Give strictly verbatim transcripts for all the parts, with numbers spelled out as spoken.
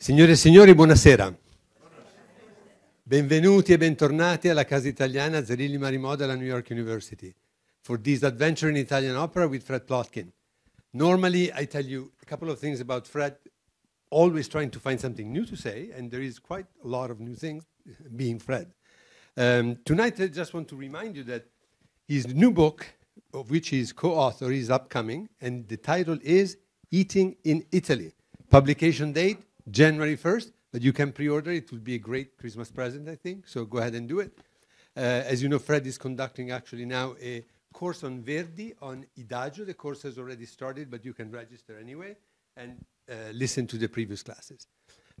Signore e signori, buonasera. Benvenuti e bentornati alla casa italiana Zerilli Marimò della New York University for this adventure in Italian opera with Fred Plotkin. Normally, I tell you a couple of things about Fred, always trying to find something new to say, and there is quite a lot of new things being Fred. Um, tonight, I just want to remind you that his new book, of which he is co-author, is upcoming, and the title is Eating in Italy. Publication date, January first, but you can pre-order. It will be a great Christmas present, I think, so go ahead and do it. Uh, as you know, Fred is conducting actually now a course on Verdi, on Adagio. The course has already started, but you can register anyway and uh, listen to the previous classes.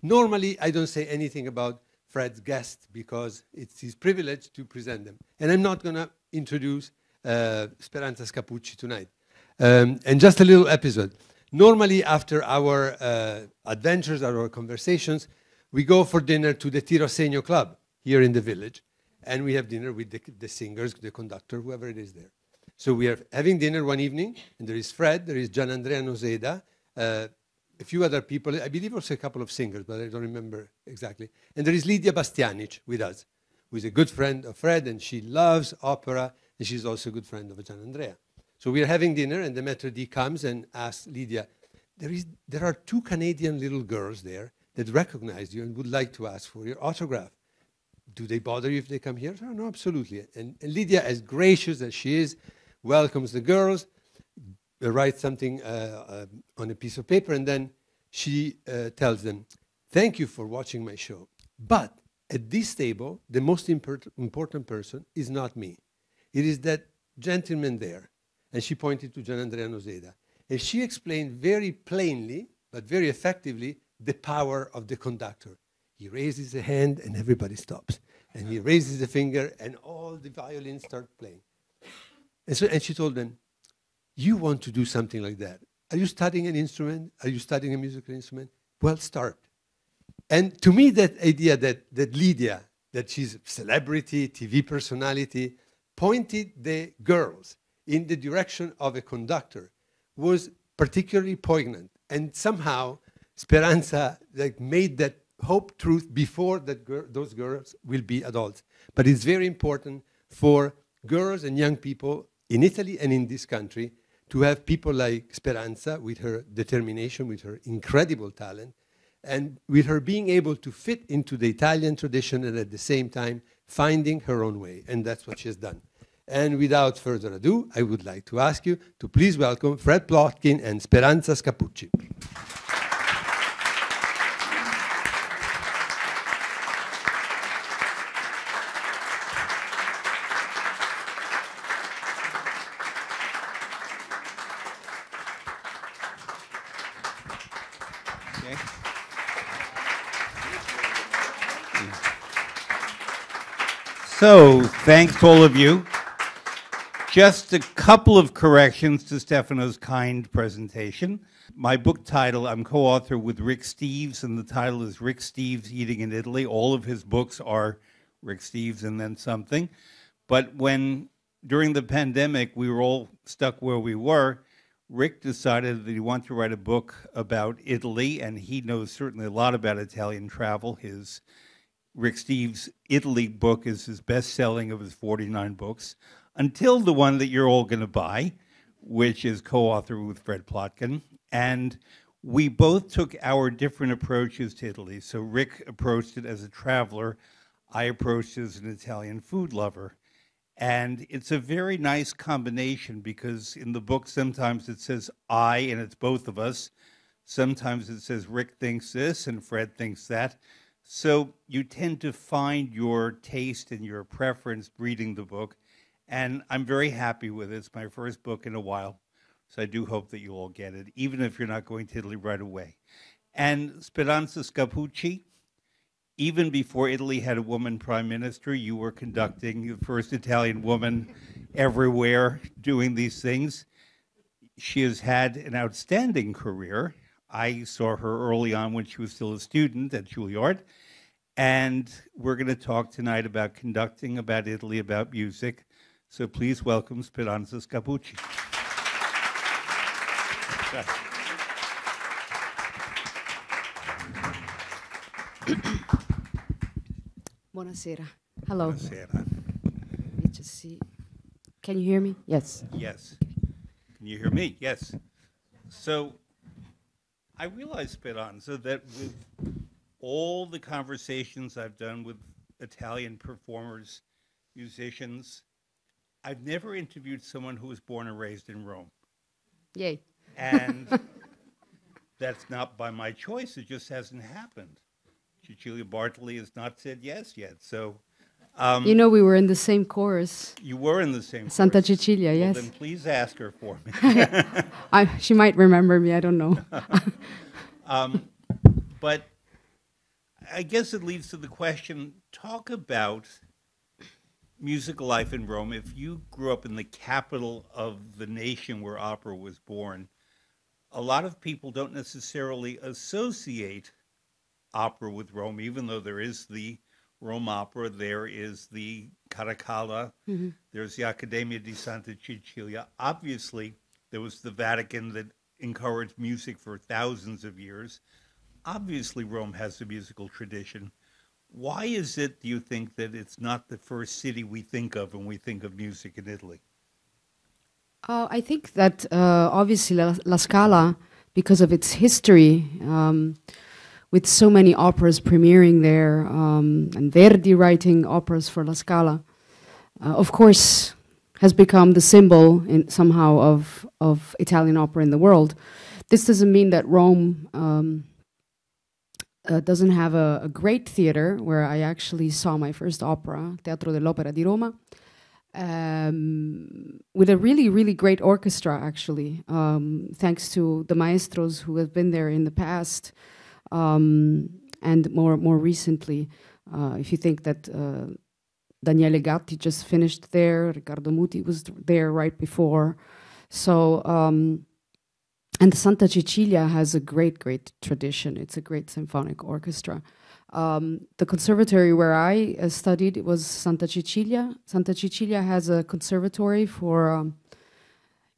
Normally, I don't say anything about Fred's guests because it's his privilege to present them. And I'm not going to introduce uh, Speranza Scappucci tonight. Um, and just a little episode. Normally, after our uh, adventures, our conversations, we go for dinner to the Tirocegno Club here in the village, and we have dinner with the, the singers, the conductor, whoever it is there. So we are having dinner one evening, and there is Fred, there is Gianandrea Noseda, uh, a few other people, I believe also a couple of singers, but I don't remember exactly. And there is Lidia Bastianich with us, who is a good friend of Fred, and she loves opera, and she's also a good friend of Gianandrea. So we're having dinner, and the maitre d' comes and asks Lydia, there, is, there are two Canadian little girls there that recognize you and would like to ask for your autograph. Do they bother you if they come here? Oh, no, absolutely. And, and Lydia, as gracious as she is, welcomes the girls, writes something uh, uh, on a piece of paper, and then she uh, tells them, thank you for watching my show. But at this table, the most important person is not me. It is that gentleman there. And she pointed to Gianandrea Noseda. And she explained very plainly, but very effectively, the power of the conductor. He raises a hand and everybody stops. And he raises a finger and all the violins start playing. And, so, and she told them, you want to do something like that. Are you studying an instrument? Are you studying a musical instrument? Well, start. And to me, that idea that, that Lydia, that she's a celebrity, T V personality, pointed the girls in the direction of a conductor was particularly poignant. And somehow Speranza like, made that hope truth before that gir those girls will be adults. But it's very important for girls and young people in Italy and in this country to have people like Speranza with her determination, with her incredible talent, and with her being able to fit into the Italian tradition and at the same time finding her own way. And that's what she has done. And without further ado, I would like to ask you to please welcome Fred Plotkin and Speranza Scappucci. Okay. So, thanks to all of you. Just a couple of corrections to Stefano's kind presentation. My book title, I'm co-author with Rick Steves, and the title is Rick Steves Eating in Italy. All of his books are Rick Steves and then something. But when, during the pandemic, we were all stuck where we were, Rick decided that he wanted to write a book about Italy, and he knows certainly a lot about Italian travel. His Rick Steves Italy book is his best-selling of his forty-nine books, until the one that you're all going to buy, which is co-authored with Fred Plotkin. And we both took our different approaches to Italy. So Rick approached it as a traveler. I approached it as an Italian food lover. And it's a very nice combination because in the book, sometimes it says I, and it's both of us. Sometimes it says Rick thinks this and Fred thinks that. So you tend to find your taste and your preference reading the book. And I'm very happy with it. It's my first book in a while, so I do hope that you all get it, even if you're not going to Italy right away. And Speranza Scappucci, even before Italy had a woman prime minister, you were conducting the first Italian woman everywhere doing these things. She has had an outstanding career. I saw her early on when she was still a student at Juilliard. And we're going to talk tonight about conducting, about Italy, about music. So please welcome Speranza Scappucci. Buonasera. Hello. Buonasera. Let me just see. Can you hear me? Yes. Yes. Can you hear me? Yes. So I realize, Speranza, that with all the conversations I've done with Italian performers, musicians, I've never interviewed someone who was born and raised in Rome. Yay. And that's not by my choice. It just hasn't happened. Cecilia Bartoli has not said yes yet. So, um, you know, we were in the same chorus. You were in the same Santa chorus. Santa Cecilia, yes. Well, then please ask her for me. I, she might remember me. I don't know. um, but I guess it leads to the question, talk about musical life in Rome. If you grew up in the capital of the nation where opera was born, a lot of people don't necessarily associate opera with Rome, even though there is the Rome Opera, there is the Caracalla, mm-hmm. there's the Accademia di Santa Cecilia. Obviously, there was the Vatican that encouraged music for thousands of years. Obviously, Rome has a musical tradition. Why is it, do you think, that it's not the first city we think of when we think of music in Italy? Uh, I think that, uh, obviously, La, La Scala, because of its history, um, with so many operas premiering there, um, and Verdi writing operas for La Scala, uh, of course, has become the symbol in somehow of, of Italian opera in the world. This doesn't mean that Rome um, uh, doesn't have a, a great theater, where I actually saw my first opera, Teatro dell'Opera di Roma, um, with a really, really great orchestra, actually, um, thanks to the maestros who have been there in the past, Um, and more more recently, uh, if you think that uh, Daniele Gatti just finished there, Riccardo Muti was there right before. So, um, and Santa Cecilia has a great, great tradition. It's a great symphonic orchestra. Um, the conservatory where I uh, studied it was Santa Cecilia. Santa Cecilia has a conservatory for um,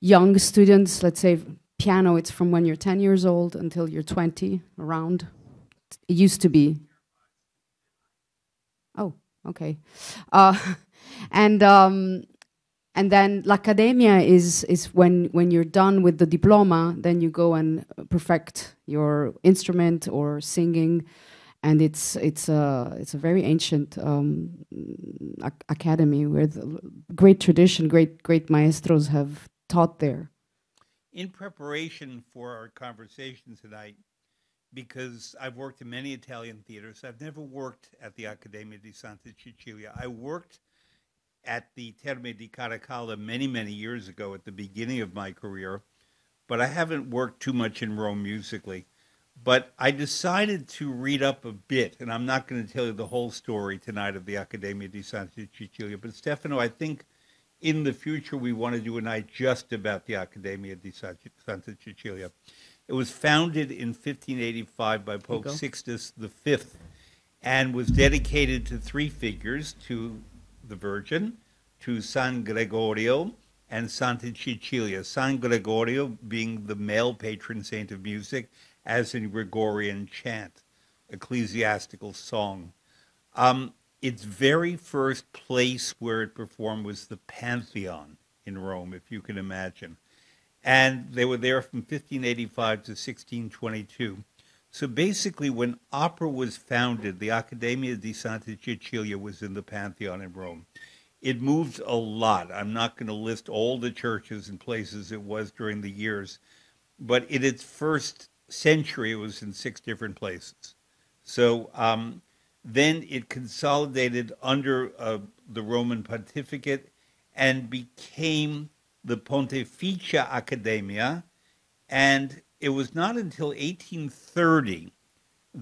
young students, let's say, piano, it's from when you're ten years old until you're twenty, around. It used to be. Oh, okay. Uh, and um, and then l'Accademia is is when when you're done with the diploma, then you go and perfect your instrument or singing, and it's it's a it's a very ancient um, ac academy with great tradition, great great maestros have taught there. In preparation for our conversation tonight, because I've worked in many Italian theaters, I've never worked at the Accademia di Santa Cecilia. I worked at the Terme di Caracalla many, many years ago at the beginning of my career, but I haven't worked too much in Rome musically. But I decided to read up a bit, and I'm not going to tell you the whole story tonight of the Accademia di Santa Cecilia, but Stefano, I think in the future, we want to do a night just about the Accademia di Santa Cecilia. It was founded in fifteen eighty-five by Pope Sixtus the Fifth and was dedicated to three figures, to the Virgin, to San Gregorio, and Santa Cecilia. San Gregorio being the male patron saint of music, as in Gregorian chant, ecclesiastical song. Um, Its very first place where it performed was the Pantheon in Rome, if you can imagine. And they were there from fifteen eighty-five to sixteen twenty-two. So basically, when opera was founded, the Accademia di Santa Cecilia was in the Pantheon in Rome. It moved a lot. I'm not going to list all the churches and places it was during the years, but in its first century, it was in six different places. So, um, then it consolidated under uh, the Roman pontificate and became the Pontificia Accademia. And it was not until eighteen thirty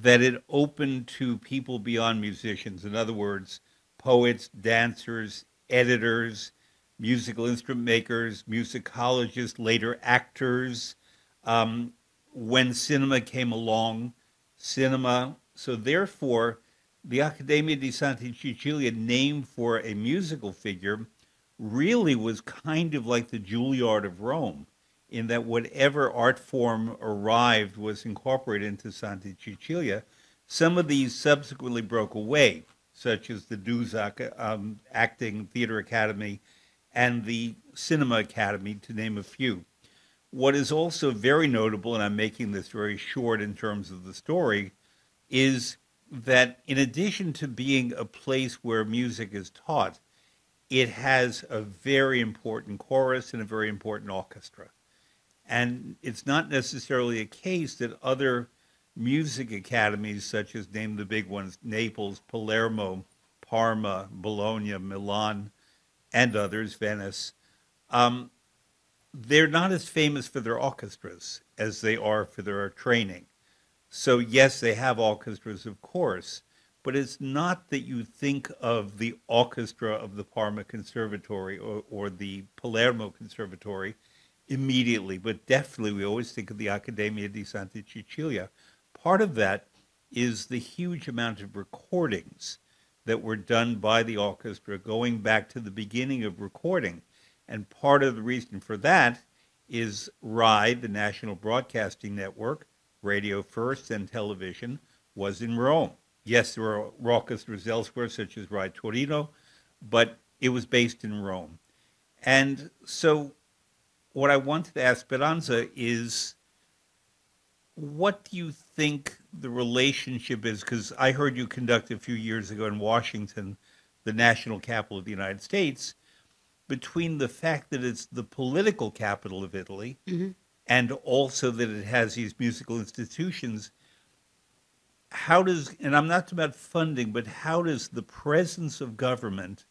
that it opened to people beyond musicians. In other words, poets, dancers, editors, musical instrument makers, musicologists, later actors. Um, when cinema came along, cinema. So therefore, the Accademia di Santa Cecilia, named for a musical figure, really was kind of like the Juilliard of Rome, in that whatever art form arrived was incorporated into Santa Cecilia. Some of these subsequently broke away. such as the Dusak um, Acting Theater Academy and the Cinema Academy, to name a few. What is also very notable, and I'm making this very short in terms of the story, is that in addition to being a place where music is taught, it has a very important chorus and a very important orchestra. And it's not necessarily a case that other music academies, such as, name the big ones, Naples, Palermo, Parma, Bologna, Milan, and others, Venice, um, they're not as famous for their orchestras as they are for their training. So yes, they have orchestras, of course, but it's not that you think of the orchestra of the Parma Conservatory or, or the Palermo Conservatory immediately, but definitely we always think of the Accademia di Santa Cecilia. Part of that is the huge amount of recordings that were done by the orchestra going back to the beginning of recording. And part of the reason for that is Rai, the National Broadcasting Network, radio first, then television, was in Rome. Yes, there were orchestras elsewhere, such as Rai Torino, but it was based in Rome. And so what I wanted to ask Speranza is, what do you think the relationship is? Because I heard you conduct a few years ago in Washington, the national capital of the United States, between the fact that it's the political capital of Italy, mm-hmm. and also that it has these musical institutions. How does, and I'm not talking about funding, but how does the presence of government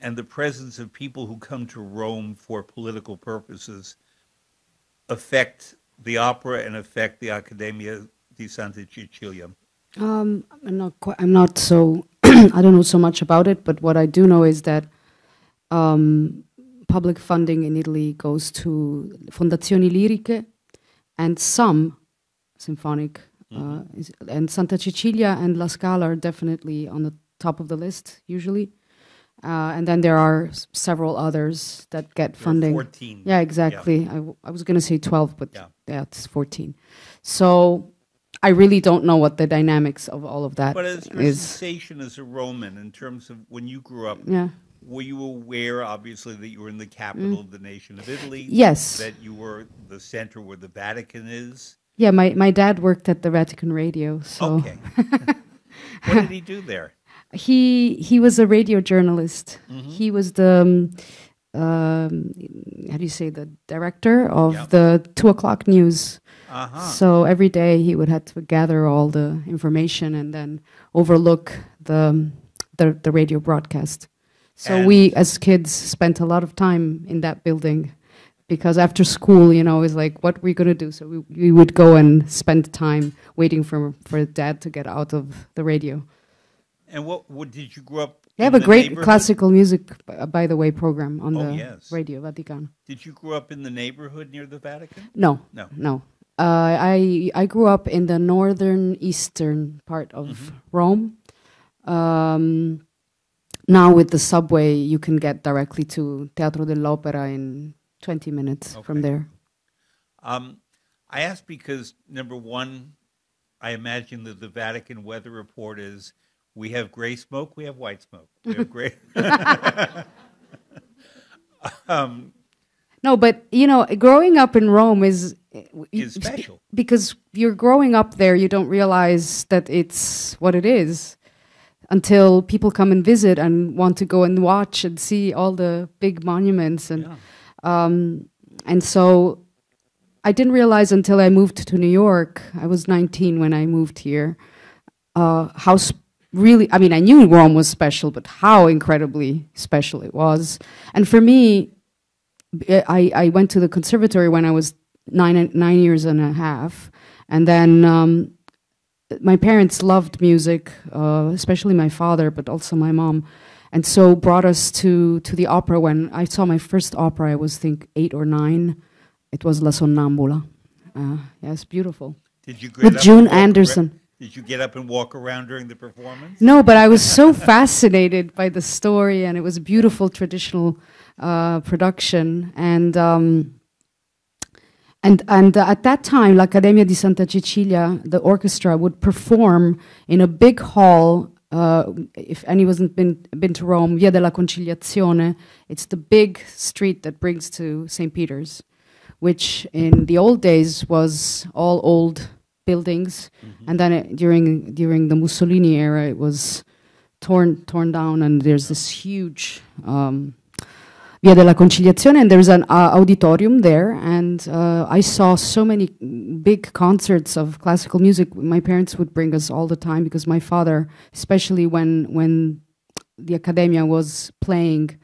and the presence of people who come to Rome for political purposes affect the opera and affect the Accademia di Santa Cecilia? Um, I'm not quite, I'm not so, I don't know so much about it, but what I do know is that Um, public funding in Italy goes to fondazioni liriche and some symphonic, uh, is, and Santa Cecilia and La Scala are definitely on the top of the list usually, uh, and then there are s several others that get funding. fourteen. Yeah, exactly. Yeah. I, w I was going to say twelve, but yeah. yeah, it's fourteen. So I really don't know what the dynamics of all of that but is. But your sensation as a Roman in terms of when you grew up? Yeah. Were you aware, obviously, that you were in the capital mm. of the nation of Italy? Yes. That you were the center where the Vatican is? Yeah, my, my dad worked at the Vatican Radio, so... Okay. What did he do there? He he was a radio journalist. Mm-hmm. He was the, um, um, how do you say, the director of yep. the two o'clock news. Uh-huh. So every day he would have to gather all the information and then overlook the, the, the radio broadcast. So and we, as kids, spent a lot of time in that building because after school, you know, it's like, what are we going to do? So we, we would go and spend time waiting for, for Dad to get out of the radio. And what, what did you grow up They have a the great classical music, by the way, program on oh, the yes. radio, Vatican. Did you grow up in the neighborhood near the Vatican? No, no. no. Uh, I, I grew up in the northern eastern part of mm-hmm. Rome. Um... Now with the subway, you can get directly to Teatro dell'Opera in twenty minutes okay. from there. Um, I ask because, number one, I imagine that the Vatican weather report is, we have gray smoke, we have white smoke. We have gray um, no, but, you know, growing up in Rome is... Is special. Because you're growing up there, you don't realize that it's what it is. Until people come and visit and want to go and watch and see all the big monuments. And yeah. um, and so I didn't realize until I moved to New York, I was nineteen when I moved here, uh, how really, I mean, I knew Rome was special, but how incredibly special it was. And for me, I, I went to the conservatory when I was nine, nine years and a half, and then... Um, My parents loved music, uh, especially my father, but also my mom, and so brought us to, to the opera. When I saw my first opera, I was, think, eight or nine. It was La Sonnambula. Uh, yeah, it's beautiful. Did you get With up June Anderson. Did you get up and walk around during the performance? No, but I was so fascinated by the story, and it was a beautiful traditional uh, production. And... Um, And, and uh, at that time, l'Accademia di Santa Cecilia, the orchestra, would perform in a big hall Uh, if anyone's been been to Rome, Via della Conciliazione, it's the big street that brings to Saint Peter's, which in the old days was all old buildings, mm-hmm. and then it, during during the Mussolini era, it was torn torn down, and there's this huge um, Via della Conciliazione, and there's an uh, auditorium there, and uh, I saw so many big concerts of classical music. My parents would bring us all the time because my father, especially when when the Accademia was playing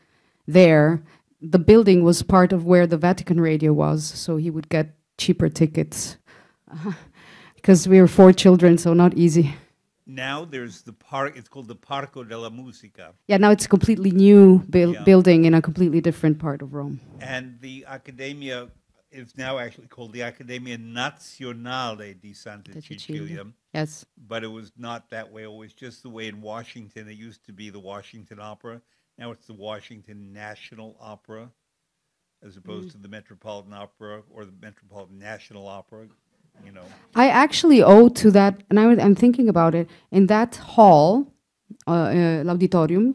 there, the building was part of where the Vatican Radio was, so he would get cheaper tickets because we were four children, so not easy. Now there's the park, it's called the Parco della Musica. Yeah, now it's a completely new buil yeah. building in a completely different part of Rome. And the Accademia is now actually called the Accademia Nazionale di Santa Cecilia. Yes. But it was not that way, it was just the way in Washington. It used to be the Washington Opera. Now it's the Washington National Opera, as opposed mm. to the Metropolitan Opera or the Metropolitan National Opera. You know. I actually owe to that, and I would, I'm thinking about it, in that hall, uh, uh, l'auditorium,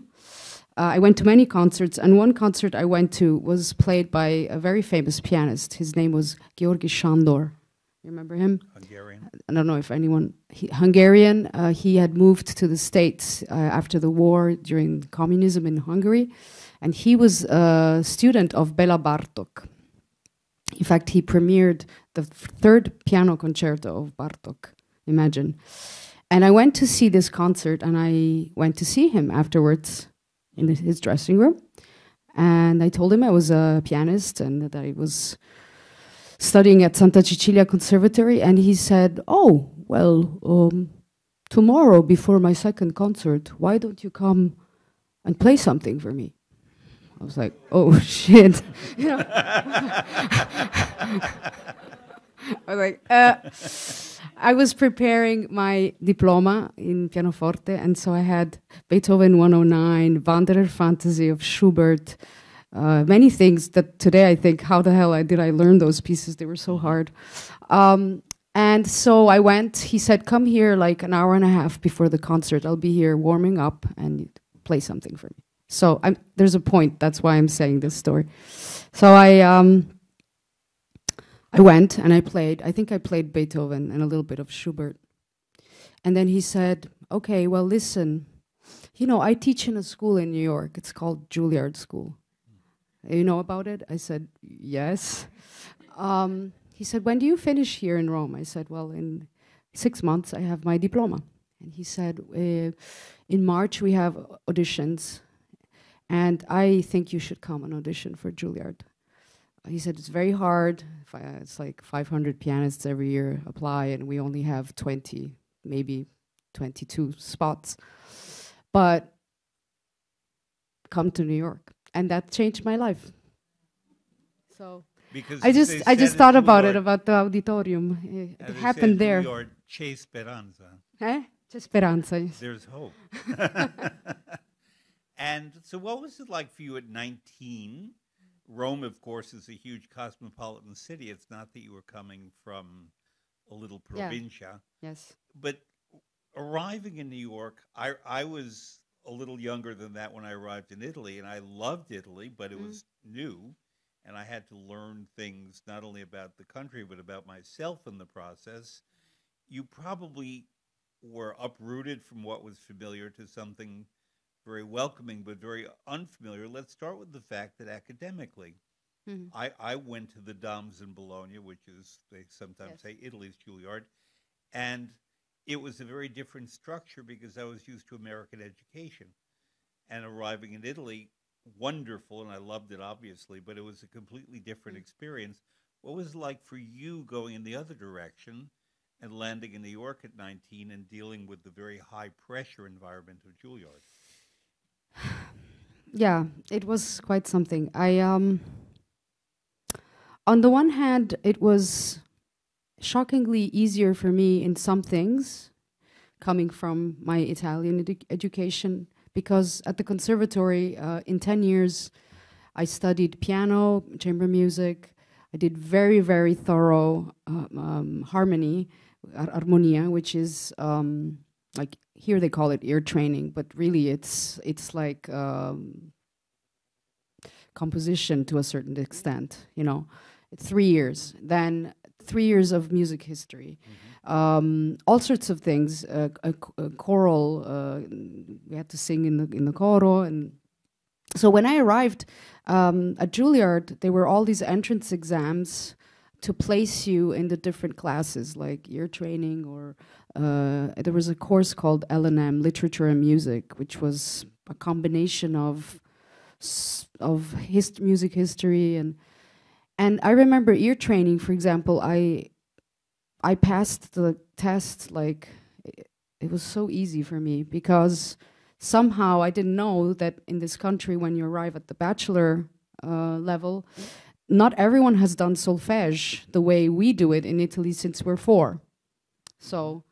uh, I went to many concerts, and one concert I went to was played by a very famous pianist. His name was György Sándor. You remember him? Hungarian. I don't know if anyone... He, Hungarian. Uh, he had moved to the States uh, after the war during communism in Hungary, and he was a student of Béla Bartók. In fact, he premiered the third piano concerto of Bartók, imagine. And I went to see this concert, and I went to see him afterwards in his dressing room. And I told him I was a pianist and that I was studying at Santa Cecilia Conservatory. And he said, oh, well, um, tomorrow before my second concert, why don't you come and play something for me? I was like, oh, shit. You know? I was like, uh, I was preparing my diploma in pianoforte, and so I had Beethoven one oh nine, Wanderer Fantasy of Schubert, uh, many things that today I think, how the hell I did I learn those pieces? They were so hard. Um, and so I went. He said, come here like an hour and a half before the concert. I'll be here warming up and play something for me. So I'm, there's a point. That's why I'm saying this story. So I um, I went and I played. I think I played Beethoven and a little bit of Schubert. And then he said, okay, well, listen, you know, I teach in a school in New York. It's called Juilliard School. You know about it? I said, yes. Um, he said, when do you finish here in Rome? I said, well, in six months I have my diploma. And he said, uh, in March we have auditions. And I think you should come and audition for Juilliard. He said, it's very hard. Fi uh, it's like five hundred pianists every year apply, and we only have twenty, maybe twenty-two spots. But come to New York. And that changed my life. So because I just I just thought about Lord, it, about the auditorium. It, it happened there. Lord, c'è speranza. Eh? C'è speranza. There's hope. And so what was it like for you at nineteen? Rome, of course, is a huge cosmopolitan city. It's not that you were coming from a little provincia. Yeah. Yes. But arriving in New York, I, I was a little younger than that when I arrived in Italy, and I loved Italy, but it mm. was new, and I had to learn things not only about the country but about myself in the process. You probably were uprooted from what was familiar to something very welcoming, but very unfamiliar. Let's start with the fact that academically, mm-hmm. I, I went to the Doms in Bologna, which is, they sometimes yes. say, Italy's Juilliard, and it was a very different structure because I was used to American education. And arriving in Italy, wonderful, and I loved it, obviously, but it was a completely different mm-hmm. experience. What was it like for you going in the other direction and landing in New York at nineteen and dealing with the very high-pressure environment of Juilliard? Yeah, it was quite something. I, um, on the one hand, it was shockingly easier for me in some things, coming from my Italian edu education, because at the conservatory, uh, in ten years, I studied piano, chamber music. I did very, very thorough um, um, harmony, ar armonia, which is um, like here they call it ear training, but really it's it's like um, composition to a certain extent, you know. Three years, then three years of music history, mm-hmm. um, all sorts of things. Uh, a, a choral, uh, we had to sing in the in the coro, and so when I arrived um, at Juilliard, there were all these entrance exams to place you in the different classes, like ear training, or uh, there was a course called L and M, Literature and Music, which was a combination of of hist music history and. And I remember ear training, for example, I I passed the test, like, it, it was so easy for me, because somehow I didn't know that in this country, when you arrive at the bachelor uh, level, not everyone has done solfège the way we do it in Italy since we're four. So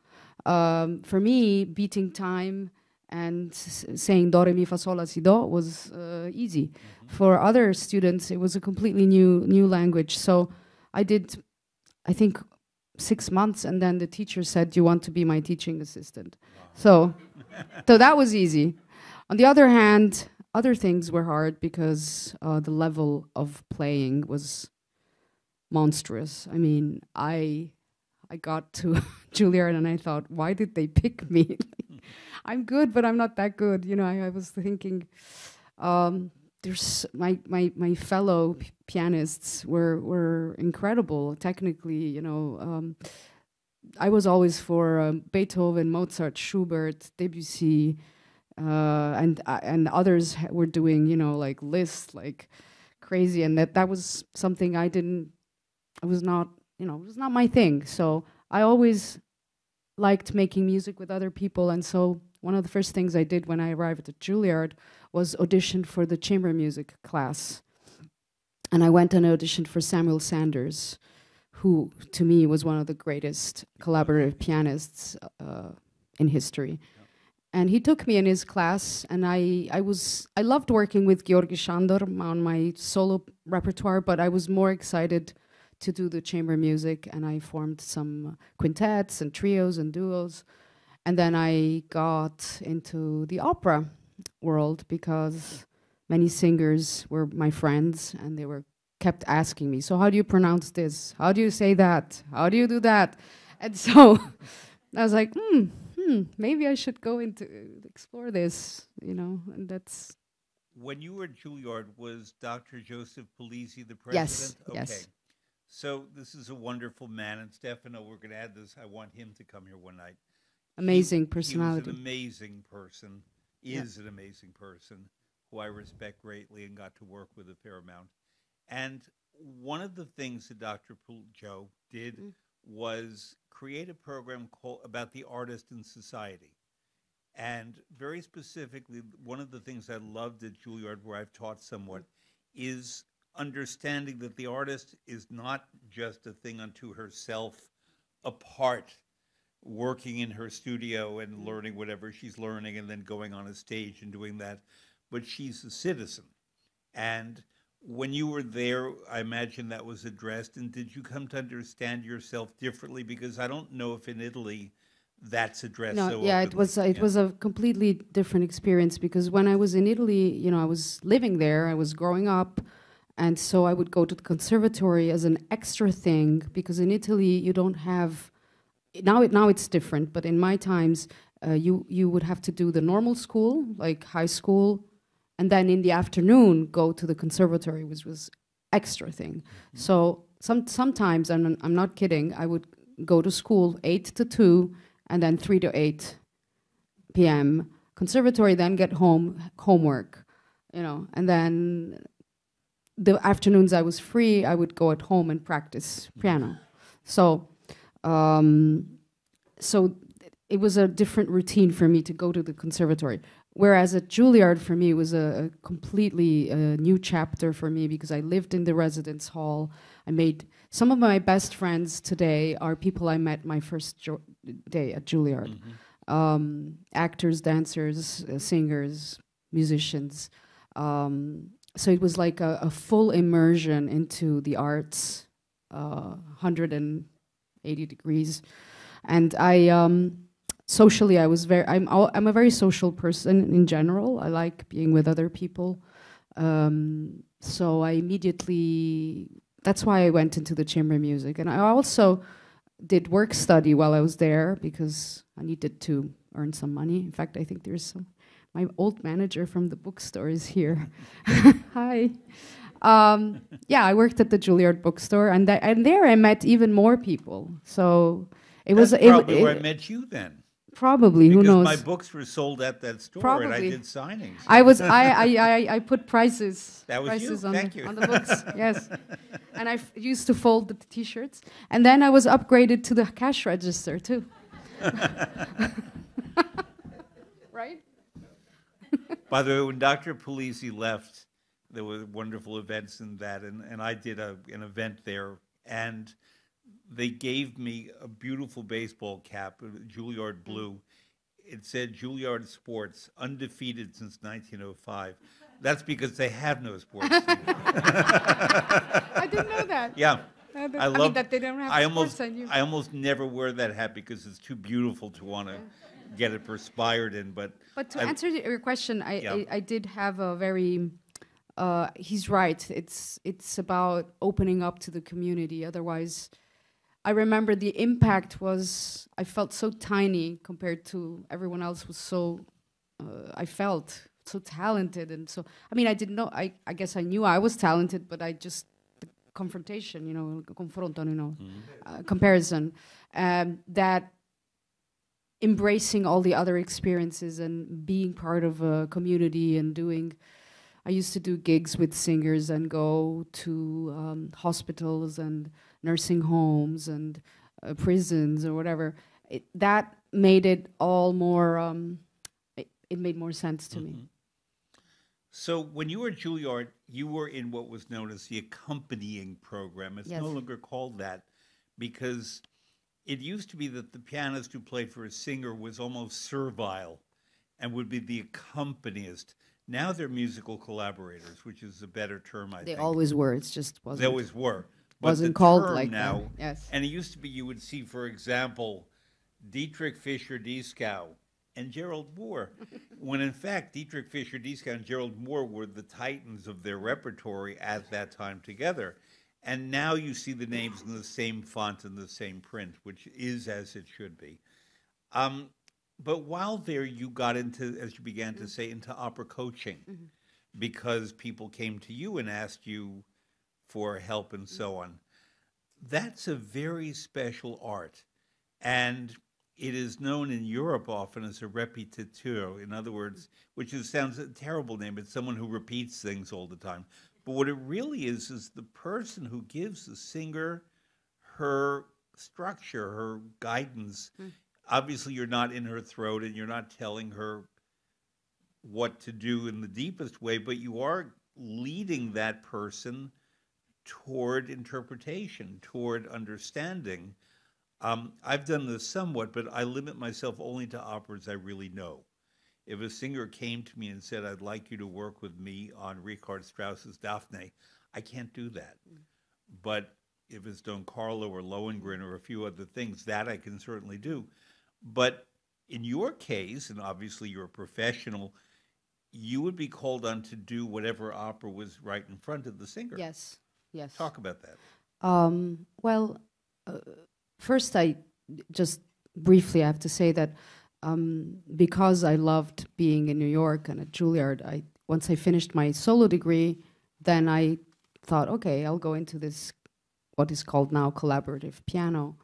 um, for me, beating time and s saying do, re, mi, fa, sol, la, si, do was uh, easy. Mm-hmm. For other students, it was a completely new new language. So I did, I think, six months, and then the teacher said, "You want to be my teaching assistant?" Wow. So, so that was easy. On the other hand, other things were hard because uh, the level of playing was monstrous. I mean, I I got to Juilliard and I thought, why did they pick me? I'm good, but I'm not that good. You know, I, I was thinking, um, there's my my my fellow p pianists were were incredible technically. You know, um, I was always for um, Beethoven, Mozart, Schubert, Debussy, uh, and uh, and others ha were doing, you know, like Liszt, like crazy, and that that was something I didn't. I was not, you know, it was not my thing. So I always liked making music with other people, and so one of the first things I did when I arrived at Juilliard was audition for the chamber music class. And I went and auditioned for Samuel Sanders, who to me was one of the greatest collaborative pianists uh, in history. Yep. And he took me in his class, and I, I, was, I loved working with György Sándor on my solo repertoire, but I was more excited to do the chamber music, and I formed some quintets and trios and duos. And then I got into the opera world because many singers were my friends, and they were kept asking me, so how do you pronounce this? How do you say that? How do you do that? And so I was like, hmm, hmm, maybe I should go into uh, explore this, you know, and that's... When you were at Juilliard, was Doctor Joseph Polisi the president? Yes, okay. Yes. So this is a wonderful man, and Stefano, we're going to add this. I want him to come here one night. Amazing he, personality. He was an amazing person, is yeah. an amazing person, who I respect greatly and got to work with a fair amount. And one of the things that Doctor Joe did mm. was create a program called, about the artist in society. And very specifically, one of the things I loved at Juilliard, where I've taught somewhat, is understanding that the artist is not just a thing unto herself, apart, working in her studio and mm-hmm. learning whatever she's learning and then going on a stage and doing that, but she's a citizen. And when you were there, I imagine that was addressed. And did you come to understand yourself differently? Because I don't know if in Italy that's addressed no, so yeah, openly. It was, uh, it yeah. was a completely different experience, because when I was in Italy, you know, I was living there, I was growing up, and so I would go to the conservatory as an extra thing, because in Italy you don't have, now it, now it's different, but in my times uh, you, you would have to do the normal school, like high school, and then in the afternoon go to the conservatory, which was extra thing. Mm-hmm. So some, sometimes, and I'm not kidding, I would go to school eight to two and then three to eight p m Conservatory, then get home, homework, you know, and then... the afternoons I was free, I would go at home and practice piano. So, um, so it was a different routine for me to go to the conservatory. Whereas at Juilliard, for me, it was a, a completely uh, new chapter for me, because I lived in the residence hall. I made some of my best friends today are people I met my first jo day at Juilliard. Mm-hmm. um, actors, dancers, uh, singers, musicians. Um, So it was like a, a full immersion into the arts, uh, one hundred eighty degrees. And I, um, socially, I was very, I'm, I'm a very social person in general. I like being with other people. Um, so I immediately, that's why I went into the chamber music. And I also did work study while I was there because I needed to earn some money. In fact, I think there's some, my old manager from the bookstore is here. Hi. Um, yeah, I worked at the Juilliard bookstore, and th and there I met even more people. So it That's was it, probably it, where I met you then. Probably, because who knows? My books were sold at that store, probably. And I did signings. I was I I, I, I put prices. That was prices you. On, Thank the, you. on the books. Yes, and I f used to fold the T-shirts, and then I was upgraded to the cash register too. Right. By the way, when Doctor Polisi left, there were wonderful events in that, and, and I did a, an event there, and they gave me a beautiful baseball cap, Juilliard blue. It said Juilliard Sports, undefeated since nineteen oh five. That's because they have no sports. I didn't know that. Yeah. I, I love I mean, that they don't have I sports almost, on you. I almost never wear that hat because it's too beautiful to want to get it perspired in. But, but to I, answer your question, I, yeah. I, I did have a very... Uh, he's right. It's it's about opening up to the community. Otherwise, I remember the impact was I felt so tiny compared to everyone else was so. Uh, I felt so talented, and so I mean I didn't know. I I guess I knew I was talented, but I just the confrontation, you know, confronto, you know, mm-hmm. uh, comparison. Um, that embracing all the other experiences and being part of a community and doing. I used to do gigs with singers and go to um, hospitals and nursing homes and uh, prisons or whatever. It, that made it all more, um, it, it made more sense to mm-hmm. me. So when you were at Juilliard, you were in what was known as the accompanying program. It's yes. no longer called that because it used to be that the pianist who played for a singer was almost servile and would be the accompanist. Now they're musical collaborators, which is a better term, I they think. They always were. It's just wasn't. They always were. But wasn't called like now, that. Yes. And it used to be you would see, for example, Dietrich Fischer-Dieskau and Gerald Moore, when in fact Dietrich Fischer-Dieskau and Gerald Moore were the titans of their repertory at that time together. And now you see the names in the same font and the same print, which is as it should be. Um, But while there, you got into, as you began to say, into opera coaching, mm-hmm. because people came to you and asked you for help and mm-hmm. so on. That's a very special art, and it is known in Europe often as a repetiteur. In other words, which is, sounds a terrible name, it's someone who repeats things all the time. But what it really is is the person who gives the singer her structure, her guidance. Mm-hmm. Obviously, you're not in her throat and you're not telling her what to do in the deepest way, but you are leading that person toward interpretation, toward understanding. Um, I've done this somewhat, but I limit myself only to operas I really know. If a singer came to me and said, I'd like you to work with me on Richard Strauss's Daphne, I can't do that. But if it's Don Carlo or Lohengrin or a few other things, that I can certainly do. But in your case, and obviously you're a professional, you would be called on to do whatever opera was right in front of the singer. Yes, yes. Talk about that. Um, well, uh, first I just briefly have to say that um, because I loved being in New York and at Juilliard, I, once I finished my solo degree, then I thought, okay, I'll go into this what is called now collaborative piano,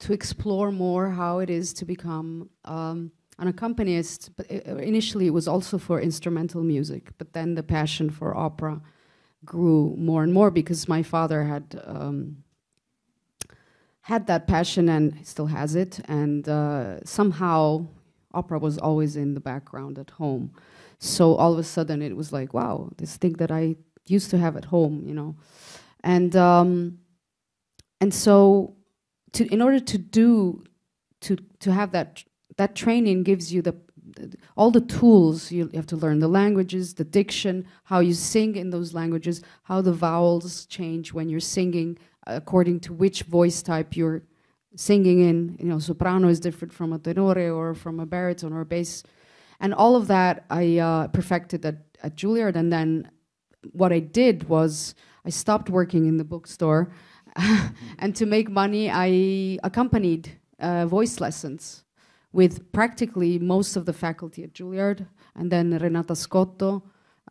to explore more how it is to become um, an accompanist. But it, initially it was also for instrumental music, but then the passion for opera grew more and more because my father had um, had that passion and still has it, and uh, somehow opera was always in the background at home. So all of a sudden it was like, wow, this thing that I used to have at home, you know. And um, and so to, in order to do, to, to have that, that training gives you the, the all the tools. You have to learn the languages, the diction, how you sing in those languages, how the vowels change when you're singing, according to which voice type you're singing in, you know, soprano is different from a tenore or from a baritone or a bass. And all of that I uh, perfected at, at Juilliard. And then what I did was I stopped working in the bookstore. And to make money, I accompanied uh, voice lessons with practically most of the faculty at Juilliard. And then Renata Scotto,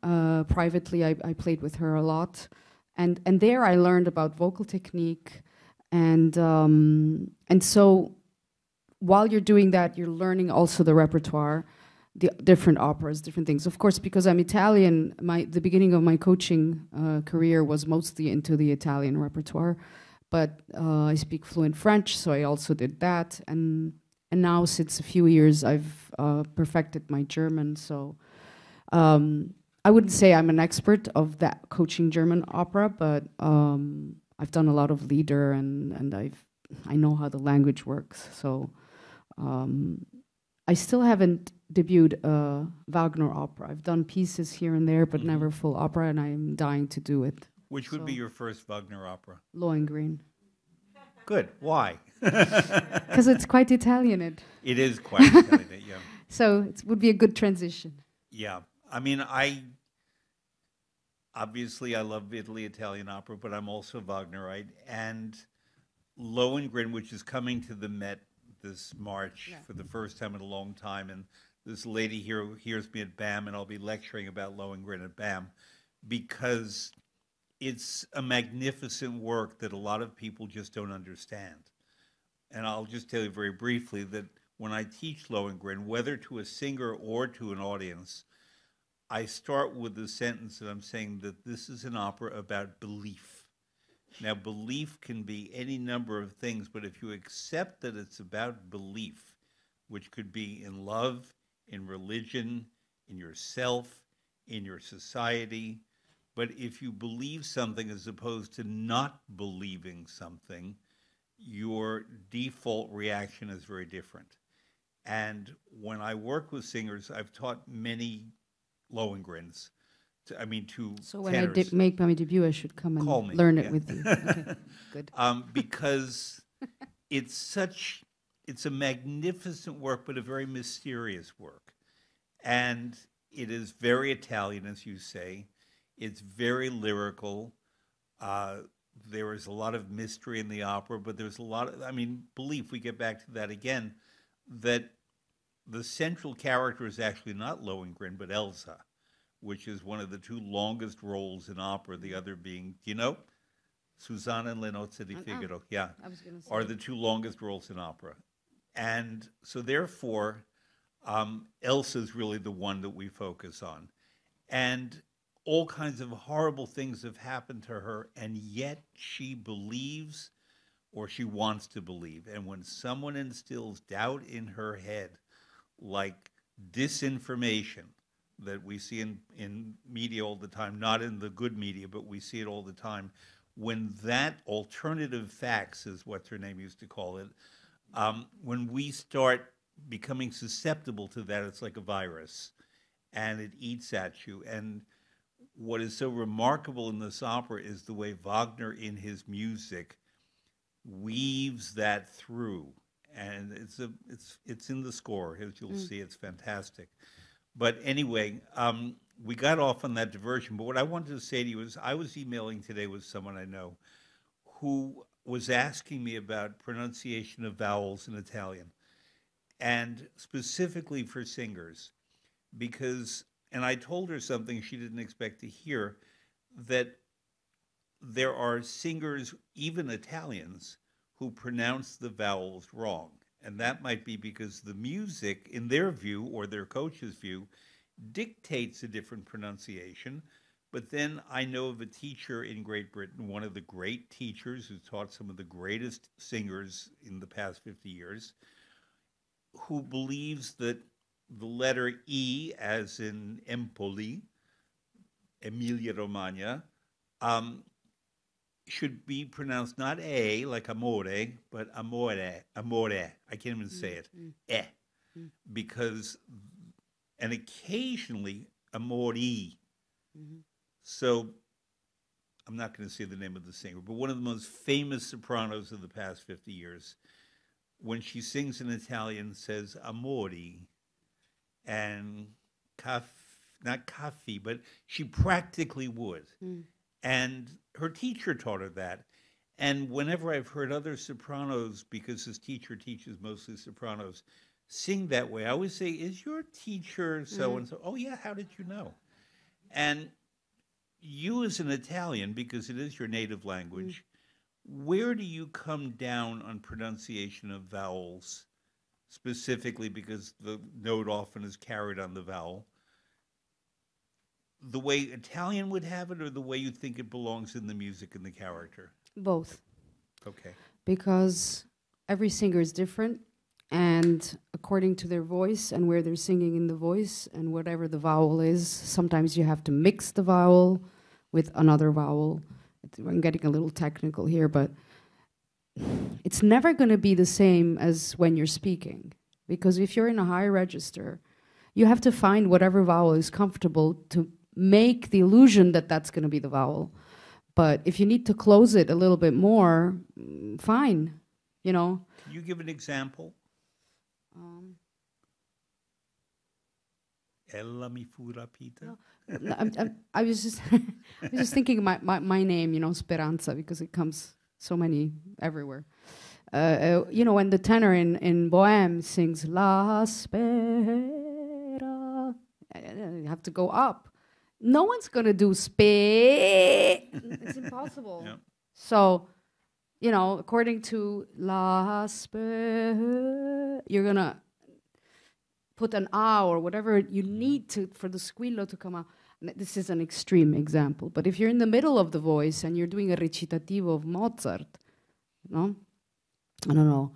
uh, privately, I, I played with her a lot. And, and there I learned about vocal technique. And, um, and so while you're doing that, you're learning also the repertoire, the different operas, different things. Of course, because I'm Italian, my, the beginning of my coaching uh, career was mostly into the Italian repertoire. But uh, I speak fluent French, so I also did that. And, and now, since a few years, I've uh, perfected my German. So um, I wouldn't say I'm an expert of that coaching German opera, but um, I've done a lot of Lieder, and, and I've, I know how the language works. So um, I still haven't debuted a Wagner opera. I've done pieces here and there, but mm-hmm. never full opera, and I'm dying to do it. Which would so. be your first Wagner opera? Lohengrin. Good. Why? Because it's quite Italian. It, it is quite Italian, yeah. So it would be a good transition. Yeah. I mean, I... Obviously, I love Italy, Italian opera, but I'm also Wagnerite. And Lohengrin, which is coming to the Met this March yeah. for the first time in a long time, and this lady here hears me at B A M, and I'll be lecturing about Lohengrin at B A M, because it's a magnificent work that a lot of people just don't understand. And I'll just tell you very briefly that when I teach Lohengrin, whether to a singer or to an audience, I start with the sentence that I'm saying that this is an opera about belief. Now, belief can be any number of things, but if you accept that it's about belief, which could be in love, in religion, in yourself, in your society, but if you believe something as opposed to not believing something, your default reaction is very different. And when I work with singers, I've taught many Lohengrins, to, I mean, to So when tenors. I de make my debut, I should come and Call me, learn yeah. it with you. Okay, good. Um, because it's such, it's a magnificent work, but a very mysterious work. And it is very Italian, as you say. It's very lyrical. Uh, there is a lot of mystery in the opera, but there's a lot of, I mean, belief, we get back to that again, that the central character is actually not Lohengrin, but Elsa, which is one of the two longest roles in opera, the other being, do you know? Susanna and Le Nozze di Figaro, oh, yeah, I was gonna say. Are the two longest roles in opera. And so therefore, um, Elsa is really the one that we focus on. And all kinds of horrible things have happened to her, and yet she believes, or she wants to believe. And when someone instills doubt in her head, like disinformation that we see in, in media all the time, not in the good media, but we see it all the time, when that alternative facts is what her name used to call it, um, when we start becoming susceptible to that, it's like a virus, and it eats at you. And what is so remarkable in this opera is the way Wagner in his music weaves that through. And it's a, it's it's in the score, as you'll mm. see. It's fantastic. But anyway, um, we got off on that diversion. But what I wanted to say to you is I was emailing today with someone I know who was asking me about pronunciation of vowels in Italian, and specifically for singers. Because, and I told her something she didn't expect to hear, that there are singers, even Italians, who pronounce the vowels wrong. And that might be because the music, in their view, or their coach's view, dictates a different pronunciation. But then I know of a teacher in Great Britain, one of the great teachers who taught some of the greatest singers in the past fifty years, who believes that the letter E, as in Empoli, Emilia-Romagna, um, should be pronounced not A, like amore, but amore, amore. I can't even say it, mm. eh. Mm. Because, and occasionally, amori. Mm-hmm. So, I'm not going to say the name of the singer, but one of the most famous sopranos of the past fifty years when she sings in Italian, says amori and caf, not caffi, but she practically would. Mm. And her teacher taught her that. And whenever I've heard other sopranos, because this teacher teaches mostly sopranos, sing that way, I always say, is your teacher so-and-so? Mm-hmm. Oh, yeah, how did you know? And you as an Italian, because it is your native language, mm-hmm. where do you come down on pronunciation of vowels, specifically because the note often is carried on the vowel? The way Italian would have it, or the way you think it belongs in the music and the character? Both. Okay. Because every singer is different, and according to their voice and where they're singing in the voice and whatever the vowel is, sometimes you have to mix the vowel with another vowel. It's, I'm getting a little technical here, but it's never going to be the same as when you're speaking, because if you're in a high register, you have to find whatever vowel is comfortable to make the illusion that that's going to be the vowel. But if you need to close it a little bit more, fine, you know. Can you give an example? Um, Ella mi fu rapita. No, I'm, I'm, I was just, I was just thinking my, my my name, you know, Speranza, because it comes so many everywhere. Uh, uh, you know, when the tenor in in Bohème sings La Spera, you have to go up. No one's gonna do spe. It's impossible. Yeah. So, you know, according to La Spera, you're gonna put an ah or whatever you need to for the squillo to come out. This is an extreme example, but if you're in the middle of the voice and you're doing a recitativo of Mozart, no, I don't know.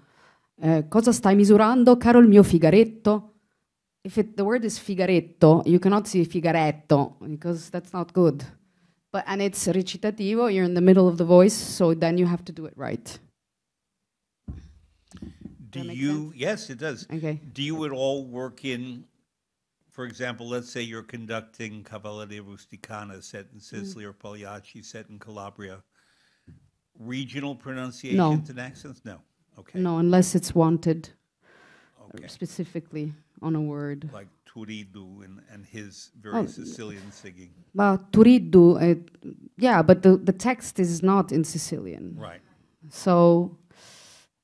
Eh, cosa stai misurando, caro il mio Figaretto? If it, the word is Figaretto, you cannot say Figaretto because that's not good. But and it's recitativo, you're in the middle of the voice, so then you have to do it right. Do you? Sense? Yes, it does. Okay. Do you at all work in, for example, let's say you're conducting Cavalleria Rusticana set in Sicily, mm. or Pagliacci set in Calabria, regional pronunciations no. and accents? No. Okay. No, unless it's wanted. Okay. Specifically on a word. Like Turiddu and, and his very oh, Sicilian singing. Well, Turiddu, it, yeah, but the, the text is not in Sicilian. Right. So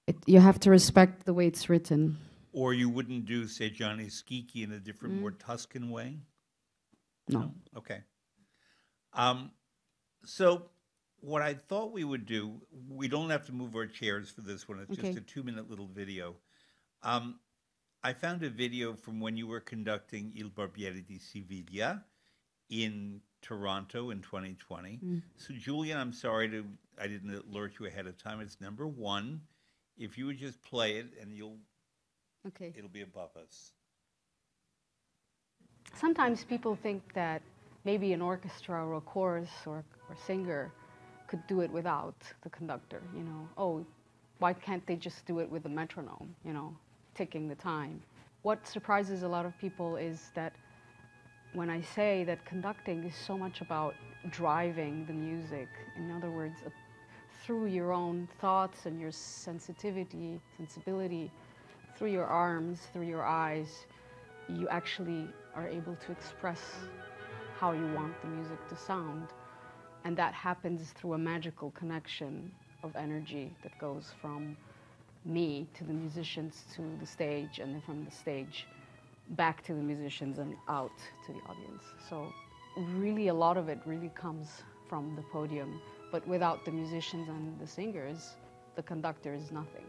it, you have to respect the way it's written. Or you wouldn't do, say, Gianni Schicchi in a different, mm. more Tuscan way? No. no? Okay. Um, so what I thought we would do, we don't have to move our chairs for this one. It's okay. Just a two-minute little video. Um, I found a video from when you were conducting Il Barbiere di Siviglia in Toronto in twenty twenty. Mm. So, Julian, I'm sorry to I didn't alert you ahead of time. It's number one. If you would just play it, and you'll okay, it'll be above us. Sometimes people think that maybe an orchestra or a chorus or or singer could do it without the conductor. You know, oh, why can't they just do it with a metronome? You know, taking the time. What surprises a lot of people is that when I say that conducting is so much about driving the music, in other words, uh, through your own thoughts and your sensitivity, sensibility, through your arms, through your eyes, you actually are able to express how you want the music to sound. And that happens through a magical connection of energy that goes from me to the musicians, to the stage, and then from the stage back to the musicians and out to the audience. So really a lot of it really comes from the podium, but without the musicians and the singers, the conductor is nothing.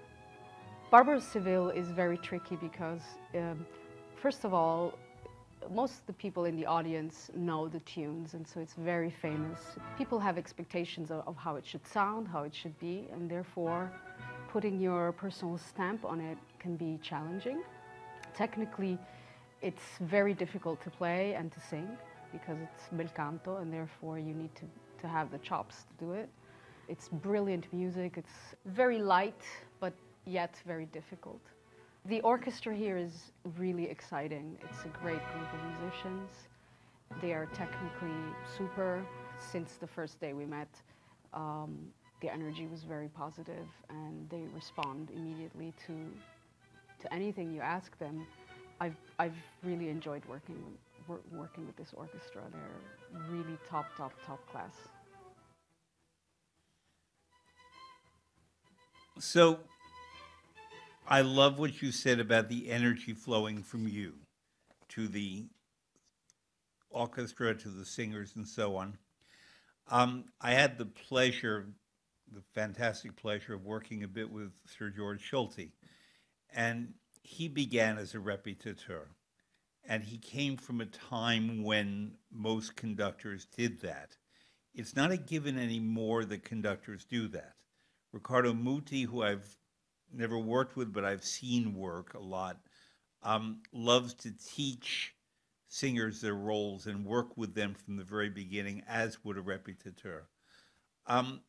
Barbara Seville is very tricky because um, first of all, most of the people in the audience know the tunes, and so it's very famous. People have expectations of, of how it should sound, how it should be, and therefore putting your personal stamp on it can be challenging. Technically, it's very difficult to play and to sing because it's bel canto, and therefore you need to, to have the chops to do it. It's brilliant music, it's very light, but yet very difficult. The orchestra here is really exciting. It's a great group of musicians. They are technically super. Since the first day we met, um, the energy was very positive, and they respond immediately to to anything you ask them. I've I've really enjoyed working with, wor working with this orchestra. They're really top top top class. So I love what you said about the energy flowing from you to the orchestra, to the singers, and so on. Um, I had the pleasure, the fantastic pleasure of working a bit with Sir George Schulte. And he began as a repetiteur. And he came from a time when most conductors did that. It's not a given anymore that conductors do that. Riccardo Muti, who I've never worked with, but I've seen work a lot, um, loves to teach singers their roles and work with them from the very beginning, as would a repetiteur. Um,